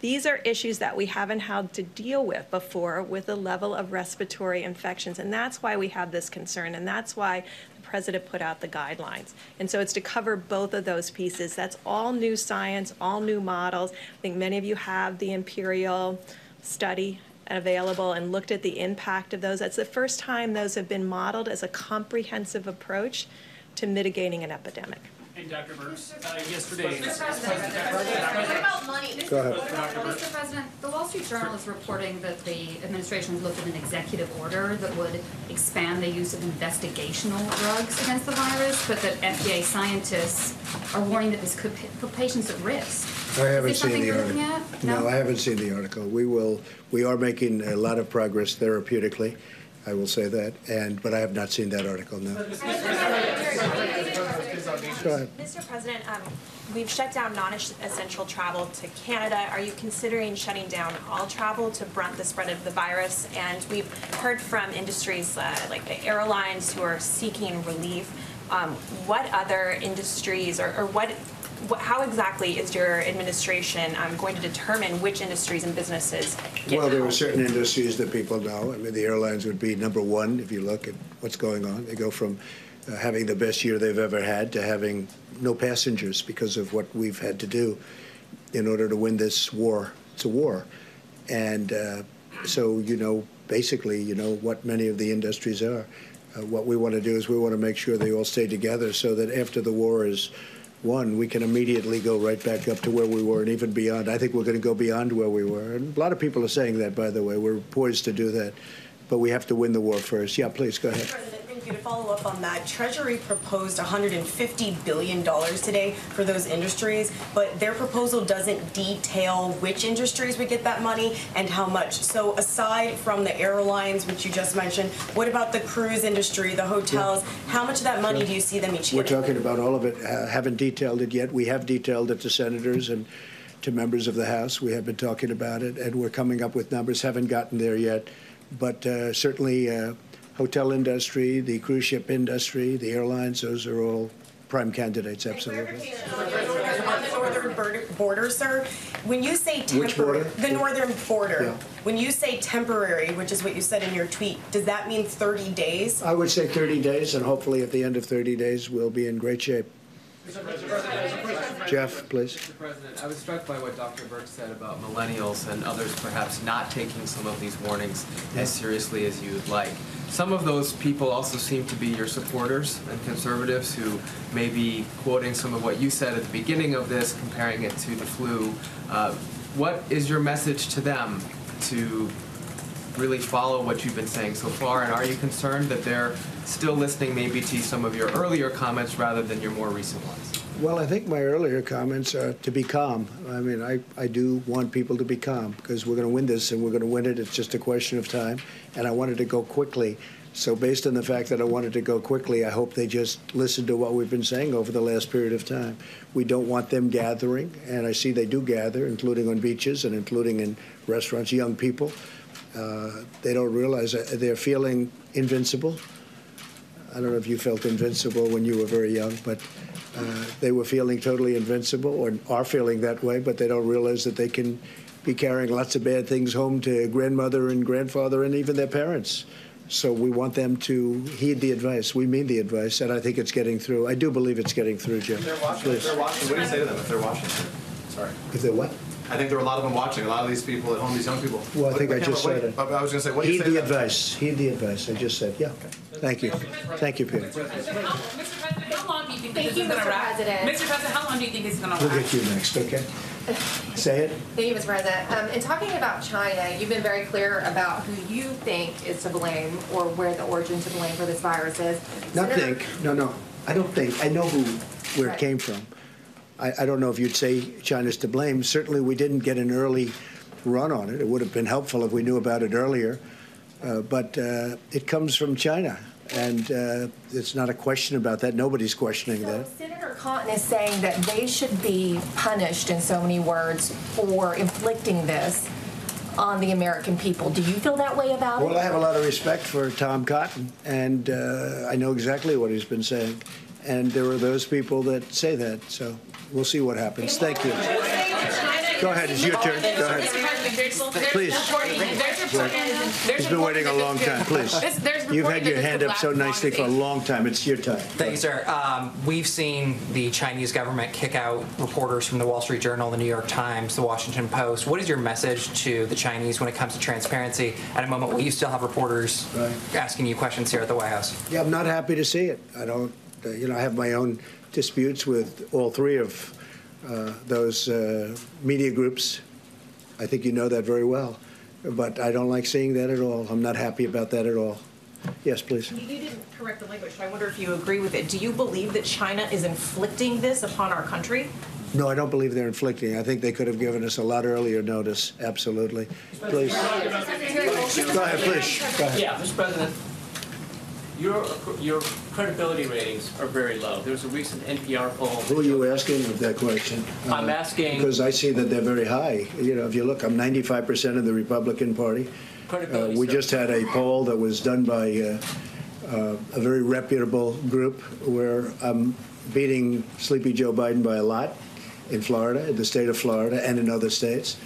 These are issues that we haven't had to deal with before with the level of respiratory infections, and that's why we have this concern, and that's why the president put out the guidelines. And so it's to cover both of those pieces. That's all new science, all new models. I think many of you have the Imperial study available and looked at the impact of those. That's the first time those have been modeled as a comprehensive approach to mitigating an epidemic. And Doctor Birx, uh, yesterday. Mister President, what about money? Mister President, the Wall Street Journal is reporting that the administration has looked at an executive order that would expand the use of investigational drugs against the virus, but that F D A scientists are warning that this could put patients at risk. I haven't seen the article. No? no, I haven't seen the article. We will. We are making a lot of progress therapeutically. I will say that, and but I have not seen that article, no. Mister President, um, we've shut down non-essential travel to Canada. Are you considering shutting down all travel to blunt the spread of the virus? And we've heard from industries uh, like the airlines who are seeking relief. Um, what other industries, or, or what, what, how exactly is your administration um, going to determine which industries and businesses get Well, there help? Are certain industries that people know. I mean, the airlines would be number one if you look at what's going on. They go from uh, having the best year they've ever had to having no passengers because of what we've had to do in order to win this war. It's a war. And uh, so, you know, basically, you know, what many of the industries are. Uh, what we want to do is we want to make sure they all stay together so that after the war is won, we can immediately go right back up to where we were and even beyond. I think we're going to go beyond where we were. And a lot of people are saying that, by the way. We're poised to do that. But we have to win the war first. Yeah, please, go ahead. To follow up on that, Treasury proposed one hundred fifty billion dollars today for those industries, but their proposal doesn't detail which industries would get that money and how much. So aside from the airlines, which you just mentioned, what about the cruise industry, the hotels? Yeah. How much of that money yeah. do you see them each year? We're talking about all of it. Uh, haven't detailed it yet. We have detailed it to senators and to members of the House. We have been talking about it, and we're coming up with numbers. Haven't gotten there yet, but uh, certainly uh, hotel industry, the cruise ship industry, the airlines, those are all prime candidates, absolutely. On the northern border, sir, when you say temporary, the northern border, yeah. when you say temporary, which is what you said in your tweet, does that mean thirty days? I would say thirty days, and hopefully at the end of thirty days, we'll be in great shape. Mister President, Jeff, please. Mister President, I was struck by what Doctor Birx said about millennials and others perhaps not taking some of these warnings yeah. as seriously as you would like. Some of those people also seem to be your supporters and conservatives who may be quoting some of what you said at the beginning of this, comparing it to the flu. Uh, what is your message to them to really follow what you've been saying so far? And are you concerned that they're still listening maybe to some of your earlier comments rather than your more recent ones? Well, I think my earlier comments are to be calm. I mean, I, I do want people to be calm because we're going to win this and we're going to win it. It's just a question of time. And I wanted to go quickly. So based on the fact that I wanted to go quickly, I hope they just listen to what we've been saying over the last period of time. We don't want them gathering. And I see they do gather, including on beaches and including in restaurants, young people. Uh, they don't realize that they're feeling invincible. I don't know if you felt invincible when you were very young, but Uh, they were feeling totally invincible or are feeling that way, but they don't realize that they can be carrying lots of bad things home to grandmother and grandfather and even their parents. So we want them to heed the advice. We mean the advice, and I think it's getting through. I do believe it's getting through, Jim. If they're watching, if they're watching, what do you say to them if they're watching? Sorry. If they're what? I think there are a lot of them watching, a lot of these people at home, these young people. Well, I think I just said it. I was going to say, what do you say to them? Heed the advice. Heed the advice. I just said, yeah. Thank you. Thank you, Peter. Thank you, Mister President. Mister President, how long do you think it's going to last? We'll get you next, okay? Say it. Thank you, Mister President. Um, in talking about China, you've been very clear about who you think is to blame or where the origin to blame for this virus is. Not think. No, no. I don't think. I know who, where it came from. I, I don't know if you'd say China's to blame. Certainly, we didn't get an early run on it. It would have been helpful if we knew about it earlier. Uh, but uh, it comes from China. And uh, it's not a question about that. Nobody's questioning so that. Senator Cotton is saying that they should be punished, in so many words, for inflicting this on the American people. Do you feel that way about well, it? Well, I have a lot of respect for Tom Cotton, and uh, I know exactly what he's been saying. And there are those people that say that. So we'll see what happens. Thank you. Go ahead. It's your turn. Go ahead. Please. He's been waiting a long time. Please. You've had your hand up so nicely for a long time. It's your time. Thank you, sir. Um, we've seen the Chinese government kick out reporters from the Wall Street Journal, the New York Times, the Washington Post. What is your message to the Chinese when it comes to transparency at a moment where you still have reporters right. asking you questions here at the White House? Yeah, I'm not happy to see it. I don't, uh, you know, I have my own disputes with all three of uh, those uh, media groups. I think you know that very well, but I don't like seeing that at all. I'm not happy about that at all. Yes, please. You didn't correct the language. I wonder if you agree with it. Do you believe that China is inflicting this upon our country? No, I don't believe they're inflicting. I think they could have given us a lot earlier notice. Absolutely. Please. Go ahead, please. Go ahead. Yeah, Mister President, your, your credibility ratings are very low. There's a recent N P R poll. Who are you asking with that question? Uh, I'm asking... Because I see that they're very high. You know, if you look, I'm ninety-five percent of the Republican Party. Credibility, uh, we sir. just had a poll that was done by uh, uh, a very reputable group where I'm beating Sleepy Joe Biden by a lot in Florida, in the state of Florida, and in other states.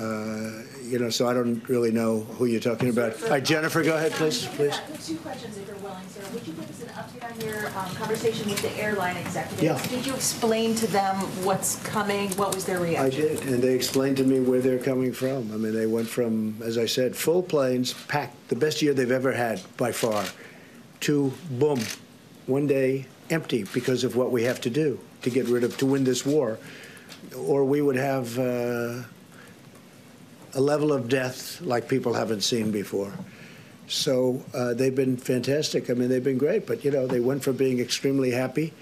Uh, you know, so I don't really know who you're talking about. All right, Jennifer, go ahead, please. Please. Two questions, if you're willing, sir. Would you give us an update on your um, conversation with the airline executives? Yeah. Did you explain to them what's coming? What was their reaction? I did, and they explained to me where they're coming from. I mean, they went from, as I said, full planes, packed, the best year they've ever had by far, to boom, one day empty because of what we have to do to get rid of, to win this war. Or we would have uh, a level of death like people haven't seen before. So uh, they've been fantastic. I mean, they've been great. But, you know, they went from being extremely happy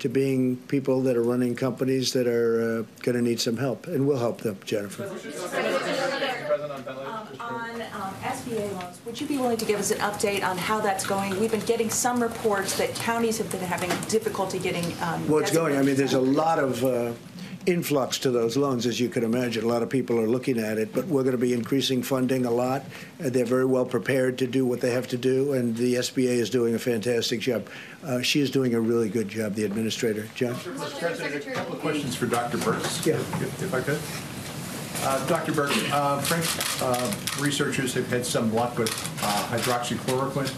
to being people that are running companies that are uh, going to need some help. And we'll help them, Jennifer. Um, on um, S B A loans, would you be willing to give us an update on how that's going? We've been getting some reports that counties have been having difficulty getting... Um, well, it's going. I mean, there's a lot of... Uh, influx to those loans, as you can imagine. A lot of people are looking at it, but we're going to be increasing funding a lot. And they're very well prepared to do what they have to do, and the S B A is doing a fantastic job. Uh, she is doing a really good job, the administrator. John? Mister President, a couple of questions for Doctor Birx, yeah. if, if I could. Uh, Doctor Birx, uh, French uh, researchers have had some luck with uh, hydroxychloroquine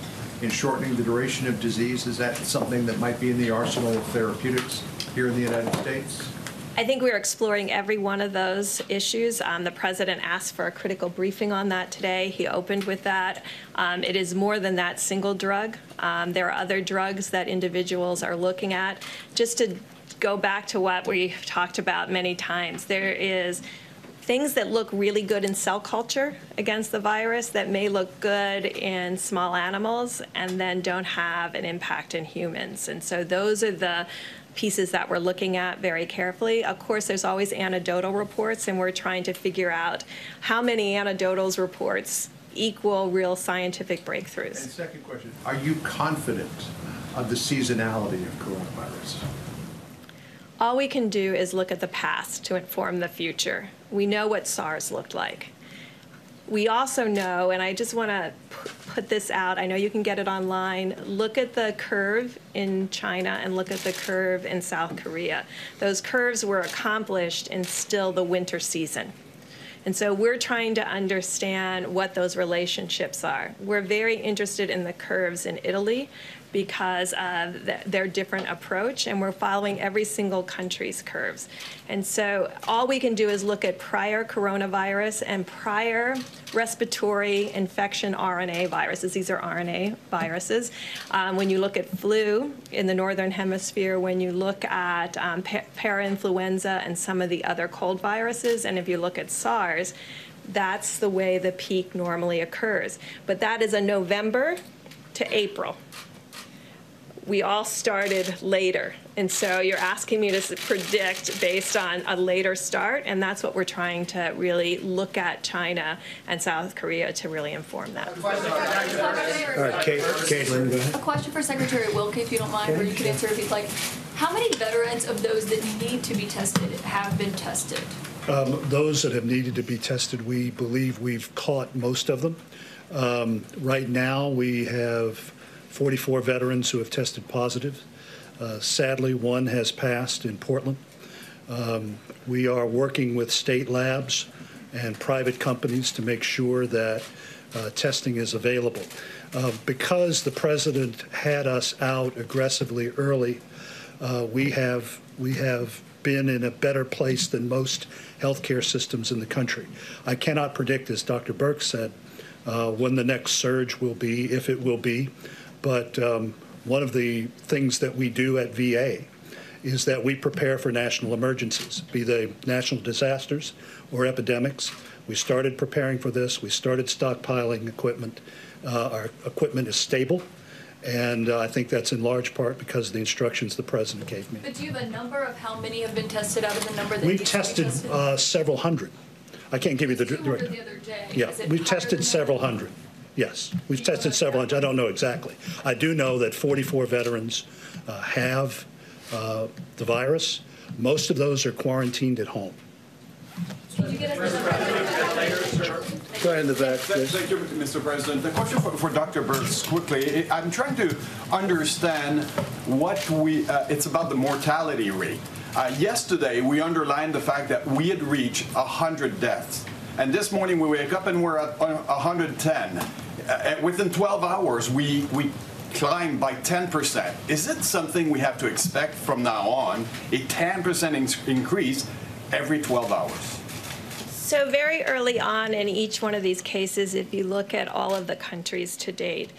in shortening the duration of disease. Is that something that might be in the arsenal of therapeutics here in the United States? I think we're exploring every one of those issues. Um, the president asked for a critical briefing on that today. He opened with that. Um, it is more than that single drug. Um, there are other drugs that individuals are looking at. Just to go back to what we've talked about many times, there is things that look really good in cell culture against the virus that may look good in small animals and then don't have an impact in humans. And so those are the pieces that we're looking at very carefully. Of course, there's always anecdotal reports, and we're trying to figure out how many anecdotal reports equal real scientific breakthroughs. And second question, are you confident of the seasonality of coronavirus? All we can do is look at the past to inform the future. We know what SARS looked like. We also know, and I just want to put this out, I know you can get it online, look at the curve in China and look at the curve in South Korea. Those curves were accomplished in still the winter season. And so we're trying to understand what those relationships are. We're very interested in the curves in Italy because of the, their different approach, and we're following every single country's curves. And so all we can do is look at prior coronavirus and prior respiratory infection R N A viruses. These are R N A viruses. Um, when you look at flu in the northern hemisphere, when you look at um, parainfluenza and some of the other cold viruses, and if you look at SARS, that's the way the peak normally occurs. But that is a November to April. We all started later, and so you're asking me to predict based on a later start, and that's what we're trying to really look at China and South Korea to really inform that. Right, Kate, Caitlin, go ahead. A question for Secretary Wilkie, if you don't mind, or you could answer if you'd like. How many veterans of those that need to be tested have been tested? Um, those that have needed to be tested, we believe we've caught most of them. Um, right now, we have forty-four veterans who have tested positive. Uh, sadly, one has passed in Portland. Um, we are working with state labs and private companies to make sure that uh, testing is available. Uh, because the president had us out aggressively early, uh, we have we have been in a better place than most healthcare systems in the country. I cannot predict, as Doctor Birx said, uh, when the next surge will be, if it will be. But um, one of the things that we do at V A is that we prepare for national emergencies, be they national disasters or epidemics. We started preparing for this. We started stockpiling equipment. Uh, our equipment is stable, and uh, I think that's in large part because of the instructions the president gave me. But do you have a number of how many have been tested out of the number that we've tested? tested? Uh, several hundred. I can't give you the direct. The other day. Yeah, we've tested several hundred. Yes, we've tested several hundred. I don't know exactly. I do know that forty-four veterans uh, have uh, the virus. Most of those are quarantined at home. Did you get us the president? Go ahead in the back. Thank you, Mister President. The question for, for Doctor Birx, quickly. I'm trying to understand what we, uh, it's about the mortality rate. Uh, yesterday, we underlined the fact that we had reached one hundred deaths. And this morning we wake up and we're at one hundred ten. Uh, within twelve hours, we, we climb by ten percent. Is it something we have to expect from now on, a ten percent in increase every twelve hours? So very early on in each one of these cases, if you look at all of the countries to date,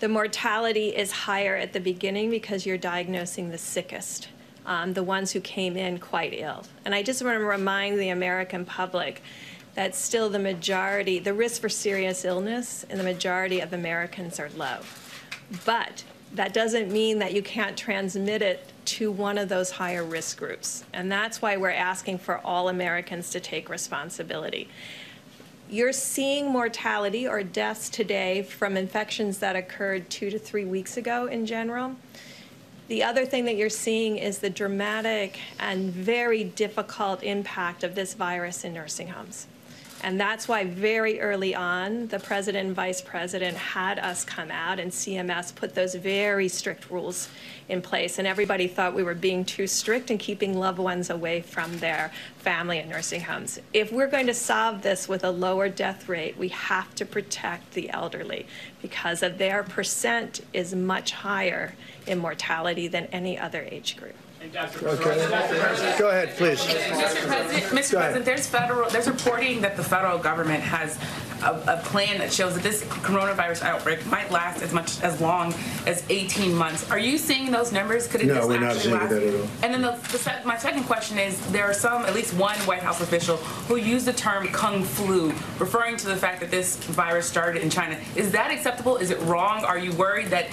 the mortality is higher at the beginning because you're diagnosing the sickest, um, the ones who came in quite ill. And I just want to remind the American public that still the majority, the risk for serious illness in the majority of Americans are low. But that doesn't mean that you can't transmit it to one of those higher risk groups. And that's why we're asking for all Americans to take responsibility. You're seeing mortality or deaths today from infections that occurred two to three weeks ago in general. The other thing that you're seeing is the dramatic and very difficult impact of this virus in nursing homes. And that's why very early on, the president and vice president had us come out, and C M S put those very strict rules in place. And everybody thought we were being too strict and keeping loved ones away from their family and nursing homes. If we're going to solve this with a lower death rate, we have to protect the elderly because of their percent is much higher in mortality than any other age group. Doctor Okay. Doctor Go ahead, please. Mister President, Mister President there's, federal, there's reporting that the federal government has a, a plan that shows that this coronavirus outbreak might last as much as long as eighteen months. Are you seeing those numbers? Could it no, just we're not seeing last? that at all. And then the, the, my second question is, there are some, at least one White House official, who used the term kung flu, referring to the fact that this virus started in China. Is that acceptable? Is it wrong? Are you worried that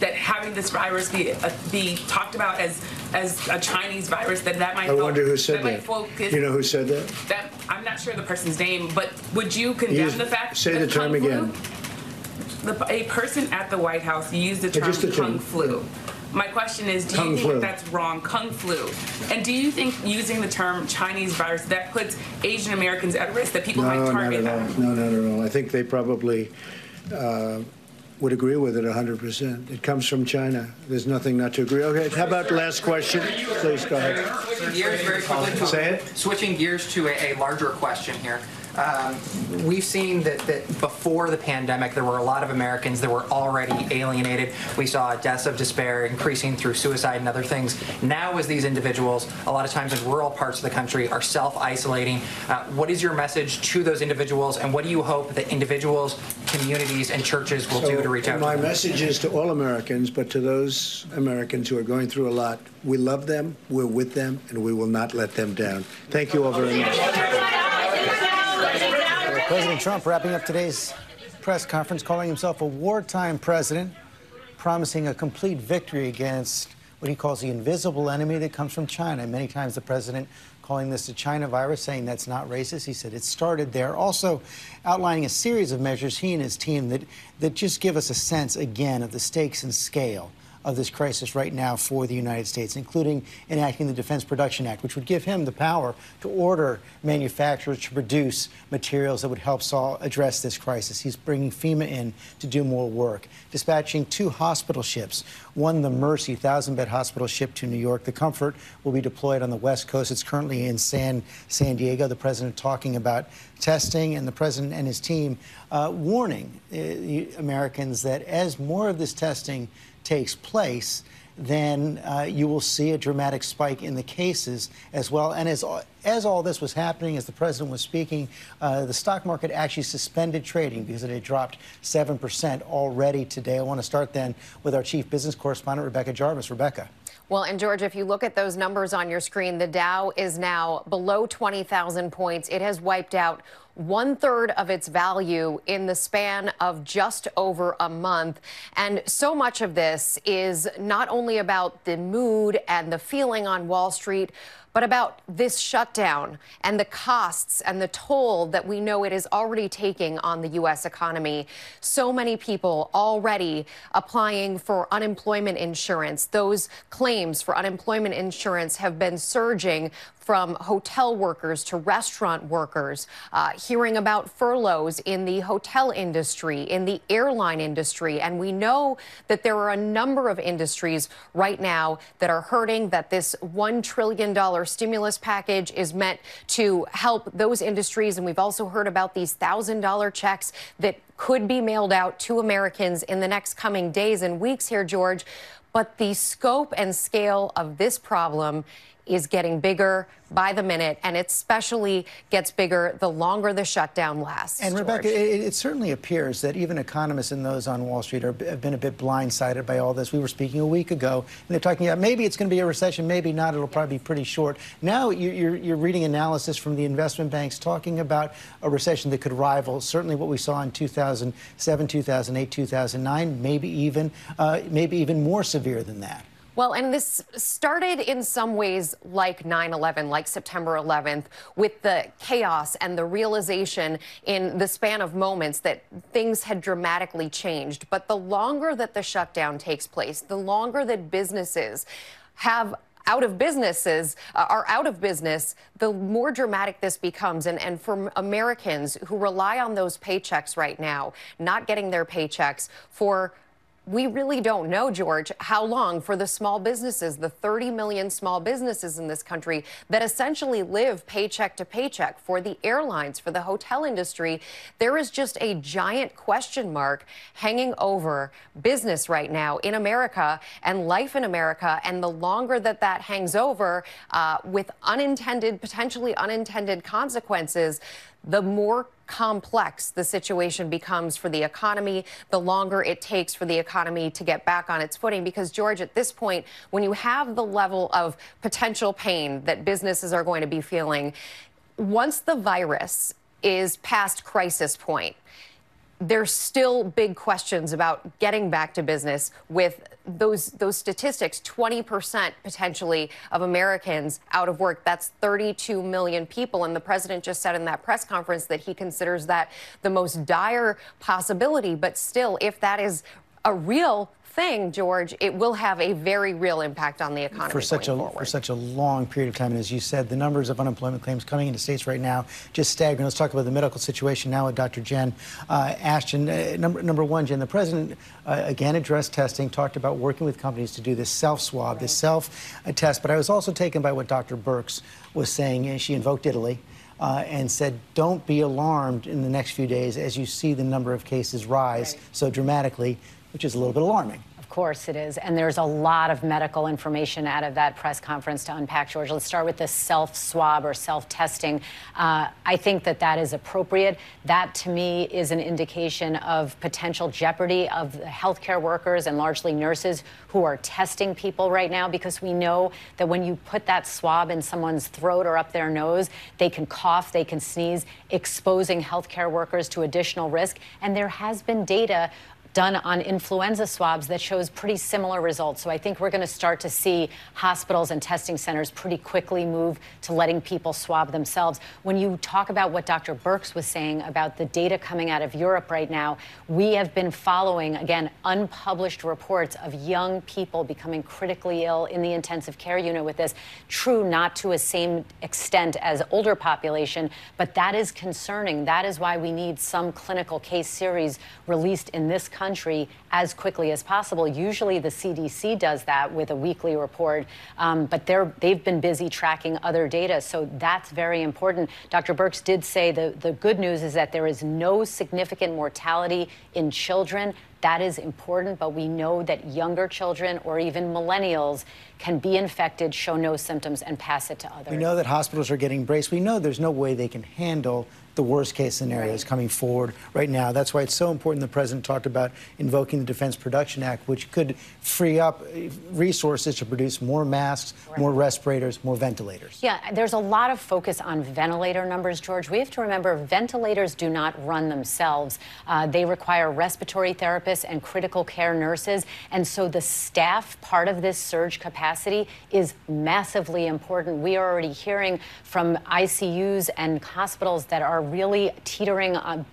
that having this virus be uh, be talked about as as a Chinese virus, that that might I focus, wonder who said that. that. You know who said that? that? I'm not sure the person's name, but would you condemn Use, the fact say that the term again? Flu, the, a person at the White House used the term the kung term. flu. My question is, do you think that that's wrong, kung flu? And do you think using the term Chinese virus, that puts Asian Americans at risk, that people no, might target not at that? No, not at all. I think they probably uh, would agree with it one hundred percent. It comes from China. There's nothing not to agree. Okay, how about the last question? Please go ahead. Switching gears very quickly to, Say it. Switching gears to a, a larger question here. Um, we've seen that, that before the pandemic, there were a lot of Americans that were already alienated. We saw deaths of despair increasing through suicide and other things. Now, as these individuals, a lot of times in rural parts of the country, are self-isolating. Uh, what is your message to those individuals, and what do you hope that individuals, communities, and churches will so do to reach out to them? My message is to all Americans, but to those Americans who are going through a lot, we love them, we're with them, and we will not let them down. Thank you all very much. President Trump wrapping up today's press conference, calling himself a wartime president, promising a complete victory against what he calls the invisible enemy that comes from China. Many times the president calling this the China virus, saying that's not racist. He said it started there. Also outlining a series of measures, he and his team, that, that just give us a sense, again, of the stakes and scale of this crisis right now for the United States, including enacting the Defense Production Act, which would give him the power to order manufacturers to produce materials that would help solve, address this crisis. He's bringing FEMA in to do more work, dispatching two hospital ships, one the Mercy, thousand bed hospital ship to New York. The Comfort will be deployed on the West Coast. It's currently in San, San Diego. The president talking about testing, and the president and his team uh, warning uh, Americans that as more of this testing takes place, then uh, you will see a dramatic spike in the cases as well. And as as all this was happening, as the president was speaking, uh, the stock market actually suspended trading because it had dropped seven percent already today. I want to start then with our chief business correspondent, Rebecca Jarvis. Rebecca. Well, and George, if you look at those numbers on your screen, the Dow is now below twenty thousand points. It has wiped out one third of its value in the span of just over a month. And so much of this is not only about the mood and the feeling on Wall Street, but about this shutdown and the costs and the toll that we know it is already taking on the U S economy. So many people already applying for unemployment insurance. Those claims for unemployment insurance have been surging from hotel workers to restaurant workers, uh, hearing about furloughs in the hotel industry, in the airline industry. And we know that there are a number of industries right now that are hurting, that this one trillion dollar stimulus package is meant to help those industries. And we've also heard about these one thousand dollar checks that could be mailed out to Americans in the next coming days and weeks here, George. But the scope and scale of this problem is getting bigger by the minute, and it especially gets bigger the longer the shutdown lasts. And Rebecca, it, it certainly appears that even economists and those on Wall Street are, have been a bit blindsided by all this. We were speaking a week ago, and they're talking about maybe it's going to be a recession, maybe not. It'll probably be pretty short. Now you're, you're reading analysis from the investment banks talking about a recession that could rival certainly what we saw in two thousand seven, two thousand eight, two thousand nine, maybe even uh, maybe even more severe than that. Well, and this started in some ways like nine eleven, like September eleventh, with the chaos and the realization in the span of moments that things had dramatically changed. But the longer that the shutdown takes place, the longer that businesses have out of businesses uh, are out of business, the more dramatic this becomes. And, and for Americans who rely on those paychecks right now, not getting their paychecks for we really don't know, George, how long. For the small businesses, the thirty million small businesses in this country that essentially live paycheck to paycheck, for the airlines, for the hotel industry, there is just a giant question mark hanging over business right now in America and life in America. And the longer that that hangs over uh, with unintended, potentially unintended consequences, the more complex the situation becomes for the economy, the longer it takes for the economy to get back on its footing. Because, George, at this point, when you have the level of potential pain that businesses are going to be feeling, once the virus is past crisis point, there's still big questions about getting back to business with those those statistics, twenty percent potentially of Americans out of work. That's thirty-two million people. And the president just said in that press conference that he considers that the most dire possibility. But still, if that is a real thing, George, it will have a very real impact on the economy for such a forward. for such a long period of time. And as you said, the numbers of unemployment claims coming into states right now just staggering. Let's talk about the medical situation now with Doctor Jen uh, Ashton. Uh, number number one, Jen, the president uh, again addressed testing, talked about working with companies to do this self swab, right. this self test. But I was also taken by what Doctor Birx was saying, and she invoked Italy. Uh, and said, don't be alarmed in the next few days as you see the number of cases rise right. so dramatically, which is a little bit alarming. Of course it is. And there's a lot of medical information out of that press conference to unpack, George. Let's start with this self-swab or self-testing. Uh, I think that that is appropriate. That, to me, is an indication of potential jeopardy of healthcare workers and largely nurses who are testing people right now, because we know that when you put that swab in someone's throat or up their nose, they can cough, they can sneeze, exposing healthcare workers to additional risk. And there has been data done on influenza swabs that shows pretty similar results. So I think we're going to start to see hospitals and testing centers pretty quickly move to letting people swab themselves. When you talk about what Doctor Birx was saying about the data coming out of Europe right now, we have been following, again, unpublished reports of young people becoming critically ill in the intensive care unit with this. True, not to the same extent as older population, but that is concerning. That is why we need some clinical case series released in this country. country as quickly as possible. Usually the C D C does that with a weekly report, um, but they're, they've been busy tracking other data, so that's very important. Doctor Birx did say the, the good news is that there is no significant mortality in children. That is important, but we know that younger children or even millennials can be infected, show no symptoms, and pass it to others. We know that hospitals are getting braced. We know there's no way they can handle the worst-case scenarios right. coming forward right now. That's why it's so important the president talked about invoking the Defense Production Act, which could free up resources to produce more masks, right. more respirators, more ventilators. Yeah, there's a lot of focus on ventilator numbers, George. We have to remember ventilators do not run themselves. Uh, they require respiratory therapists and critical care nurses, and so the staff part of this surge capacity is massively important. We are already hearing from I C Us and hospitals that are really teetering on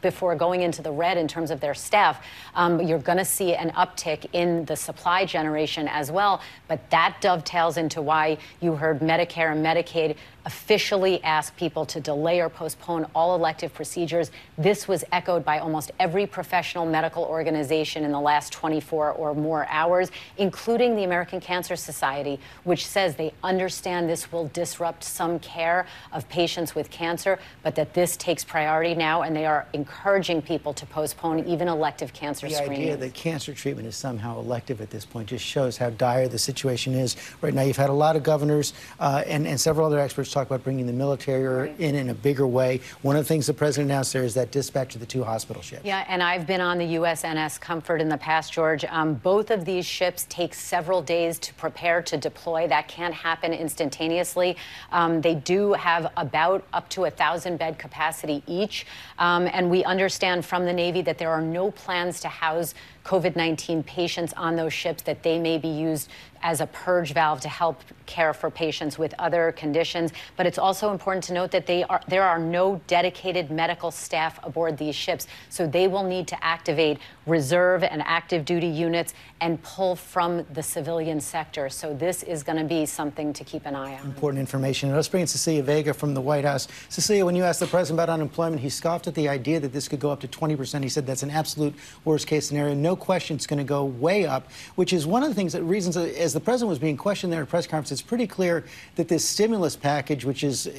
before going into the red in terms of their staff, um, you're going to see an uptick in the supply generation as well. But that dovetails into why you heard Medicare and Medicaid officially ask people to delay or postpone all elective procedures. This was echoed by almost every professional medical organization in the last twenty-four or more hours, including the American Cancer Society, which says they understand this will disrupt some care of patients with cancer, but that this takes priority now, and they are encouraging people to postpone even elective cancer screenings. The idea that cancer treatment is somehow elective at this point just shows how dire the situation is right now. You've had a lot of governors uh, and, and several other experts talk about bringing the military in in a bigger way. One of the things the president announced there is that dispatch of the two hospital ships. Yeah, and I've been on the U S N S Comfort in the past, George. Um, both of these ships take several days to prepare to deploy. That can't happen instantaneously. Um, they do have about up to a thousand bed capacity each. Um, and we understand from the Navy that there are no plans to house COVID nineteen patients on those ships, that they may be used as a purge valve to help care for patients with other conditions. But it's also important to note that they are, there are no dedicated medical staff aboard these ships, so they will need to activate reserve and active duty units and pull from the civilian sector. So this is going to be something to keep an eye on. Important information. And let's bring in Cecilia Vega from the White House. Cecilia, when you asked the president about unemployment, he scoffed at the idea that this could go up to twenty percent. He said that's an absolute worst-case scenario. No question it's going to go way up, which is one of the things that reasons as As the president was being questioned there at a press conference, it's pretty clear that this stimulus package, which is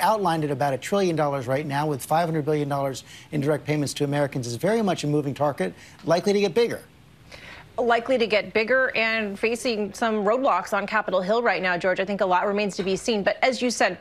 outlined at about a trillion dollars right now with five hundred billion dollars in direct payments to Americans, is very much a moving target, likely to get bigger. Likely to get bigger and facing some roadblocks on Capitol Hill right now, George. I think a lot remains to be seen. But as you said,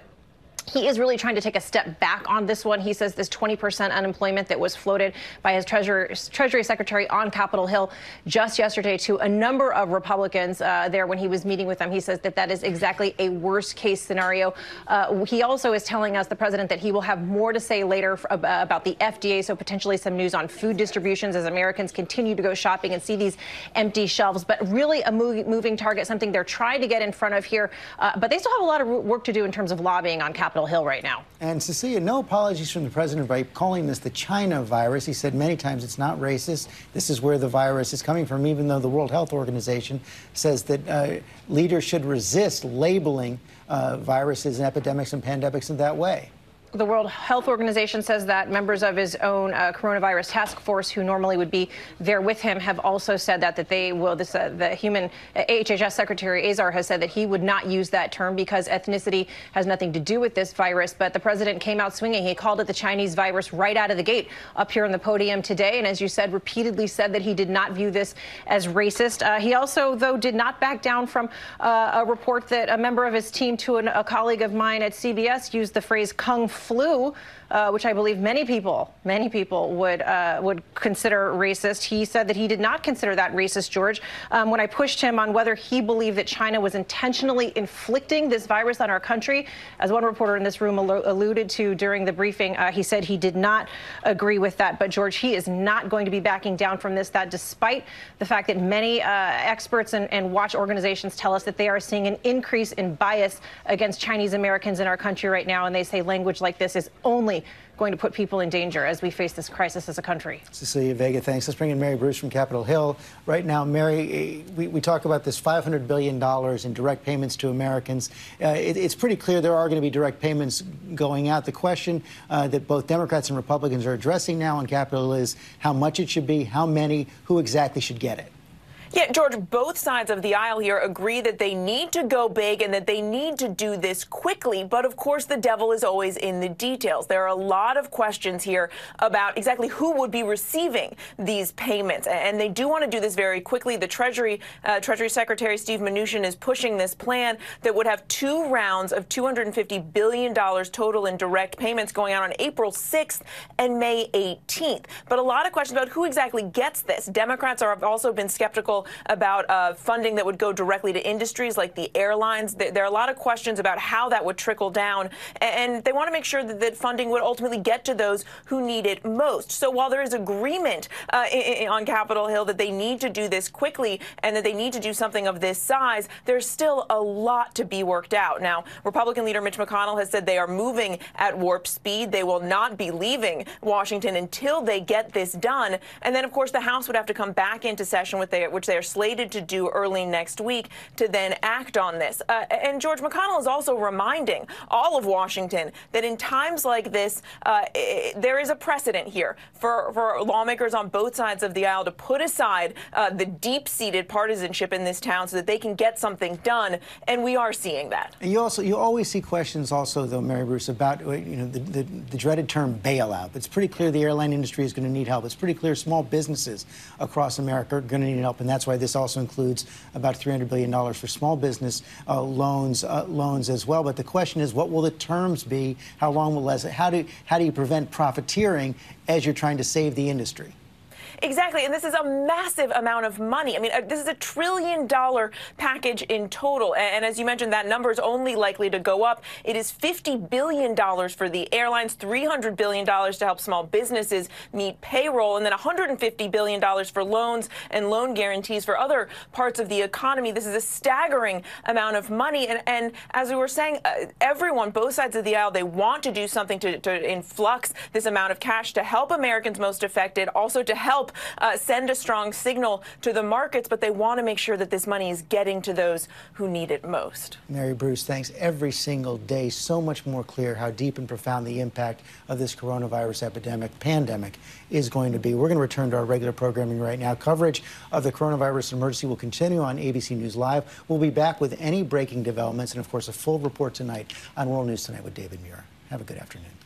he is really trying to take a step back on this one. He says this twenty percent unemployment that was floated by his Treasury, Treasury Secretary on Capitol Hill just yesterday to a number of Republicans uh, there when he was meeting with them. He says that that is exactly a worst-case scenario. Uh, he also is telling us, the president, that he will have more to say later for, uh, about the F D A, so potentially some news on food distributions as Americans continue to go shopping and see these empty shelves. But really a move, moving target, something they're trying to get in front of here. Uh, but they still have a lot of work to do in terms of lobbying on Capitol Hill right now. And Cecilia, no apologies from the president by calling this the China virus. He said many times it's not racist. This is where the virus is coming from, even though the World Health Organization says that uh, leaders should resist labeling uh, viruses and epidemics and pandemics in that way. The World Health Organization says that members of his own uh, coronavirus task force, who normally would be there with him, have also said that that they will. This, uh, the human uh, H H S Secretary Azar has said that he would not use that term because ethnicity has nothing to do with this virus. But the president came out swinging. He called it the Chinese virus right out of the gate up here on the podium today. And as you said, repeatedly said that he did not view this as racist. Uh, he also, though, did not back down from uh, a report that a member of his team to an, a colleague of mine at C B S used the phrase "kung fu." Flu, uh, which I believe many people, many people would uh, would consider racist. He said that he did not consider that racist, George. Um, when I pushed him on whether he believed that China was intentionally inflicting this virus on our country, as one reporter in this room al alluded to during the briefing, uh, he said he did not agree with that. But George, he is not going to be backing down from this. That, despite the fact that many uh, experts and, and watch organizations tell us that they are seeing an increase in bias against Chinese Americans in our country right now, and they say language like this is only going to put people in danger as we face this crisis as a country. Cecilia Vega, thanks. Let's bring in Mary Bruce from Capitol Hill. Right now, Mary, we, we talk about this five hundred billion dollars in direct payments to Americans. Uh, it, it's pretty clear there are going to be direct payments going out. The question uh, that both Democrats and Republicans are addressing now on Capitol is how much it should be, how many, who exactly should get it. Yeah, George, both sides of the aisle here agree that they need to go big and that they need to do this quickly. But, of course, the devil is always in the details. There are a lot of questions here about exactly who would be receiving these payments. And they do want to do this very quickly. The Treasury uh, Treasury Secretary Steve Mnuchin is pushing this plan that would have two rounds of two hundred fifty billion dollars total in direct payments going out on April sixth and May eighteenth. But a lot of questions about who exactly gets this. Democrats have also been skeptical bill about uh, funding that would go directly to industries like the airlines. There are a lot of questions about how that would trickle down, and they want to make sure that, that funding would ultimately get to those who need it most. So while there is agreement uh, in, on Capitol Hill that they need to do this quickly and that they need to do something of this size, there's still a lot to be worked out. Now, Republican leader Mitch McConnell has said they are moving at warp speed. They will not be leaving Washington until they get this done. And then, of course, the House would have to come back into session, with they, which they are slated to do early next week, to then act on this. Uh, and George McConnell is also reminding all of Washington that in times like this, uh, it, there is a precedent here for, for lawmakers on both sides of the aisle to put aside uh, the deep-seated partisanship in this town so that they can get something done, and we are seeing that. And you also, you always see questions also, though, Mary Bruce, about you know the, the, the dreaded term bailout. It's pretty clear the airline industry is going to need help. It's pretty clear small businesses across America are going to need help, and that's why this also includes about three hundred billion dollars for small business uh, loans, uh, loans as well. But the question is, what will the terms be? How long will less? How do how do you prevent profiteering as you're trying to save the industry? Exactly. And this is a massive amount of money. I mean, this is a trillion dollar package in total. And as you mentioned, that number is only likely to go up. It is fifty billion dollars for the airlines, three hundred billion dollars to help small businesses meet payroll, and then one hundred fifty billion dollars for loans and loan guarantees for other parts of the economy. This is a staggering amount of money. And, and as we were saying, uh, everyone, both sides of the aisle, they want to do something to, to influx this amount of cash to help Americans most affected, also to help Uh, send a strong signal to the markets, but they want to make sure that this money is getting to those who need it most. Mary Bruce, thanks. Every single day, so much more clear how deep and profound the impact of this coronavirus epidemic, pandemic, is going to be. We're going to return to our regular programming right now. Coverage of the coronavirus emergency will continue on A B C News Live. We'll be back with any breaking developments and, of course, a full report tonight on World News Tonight with David Muir. Have a good afternoon.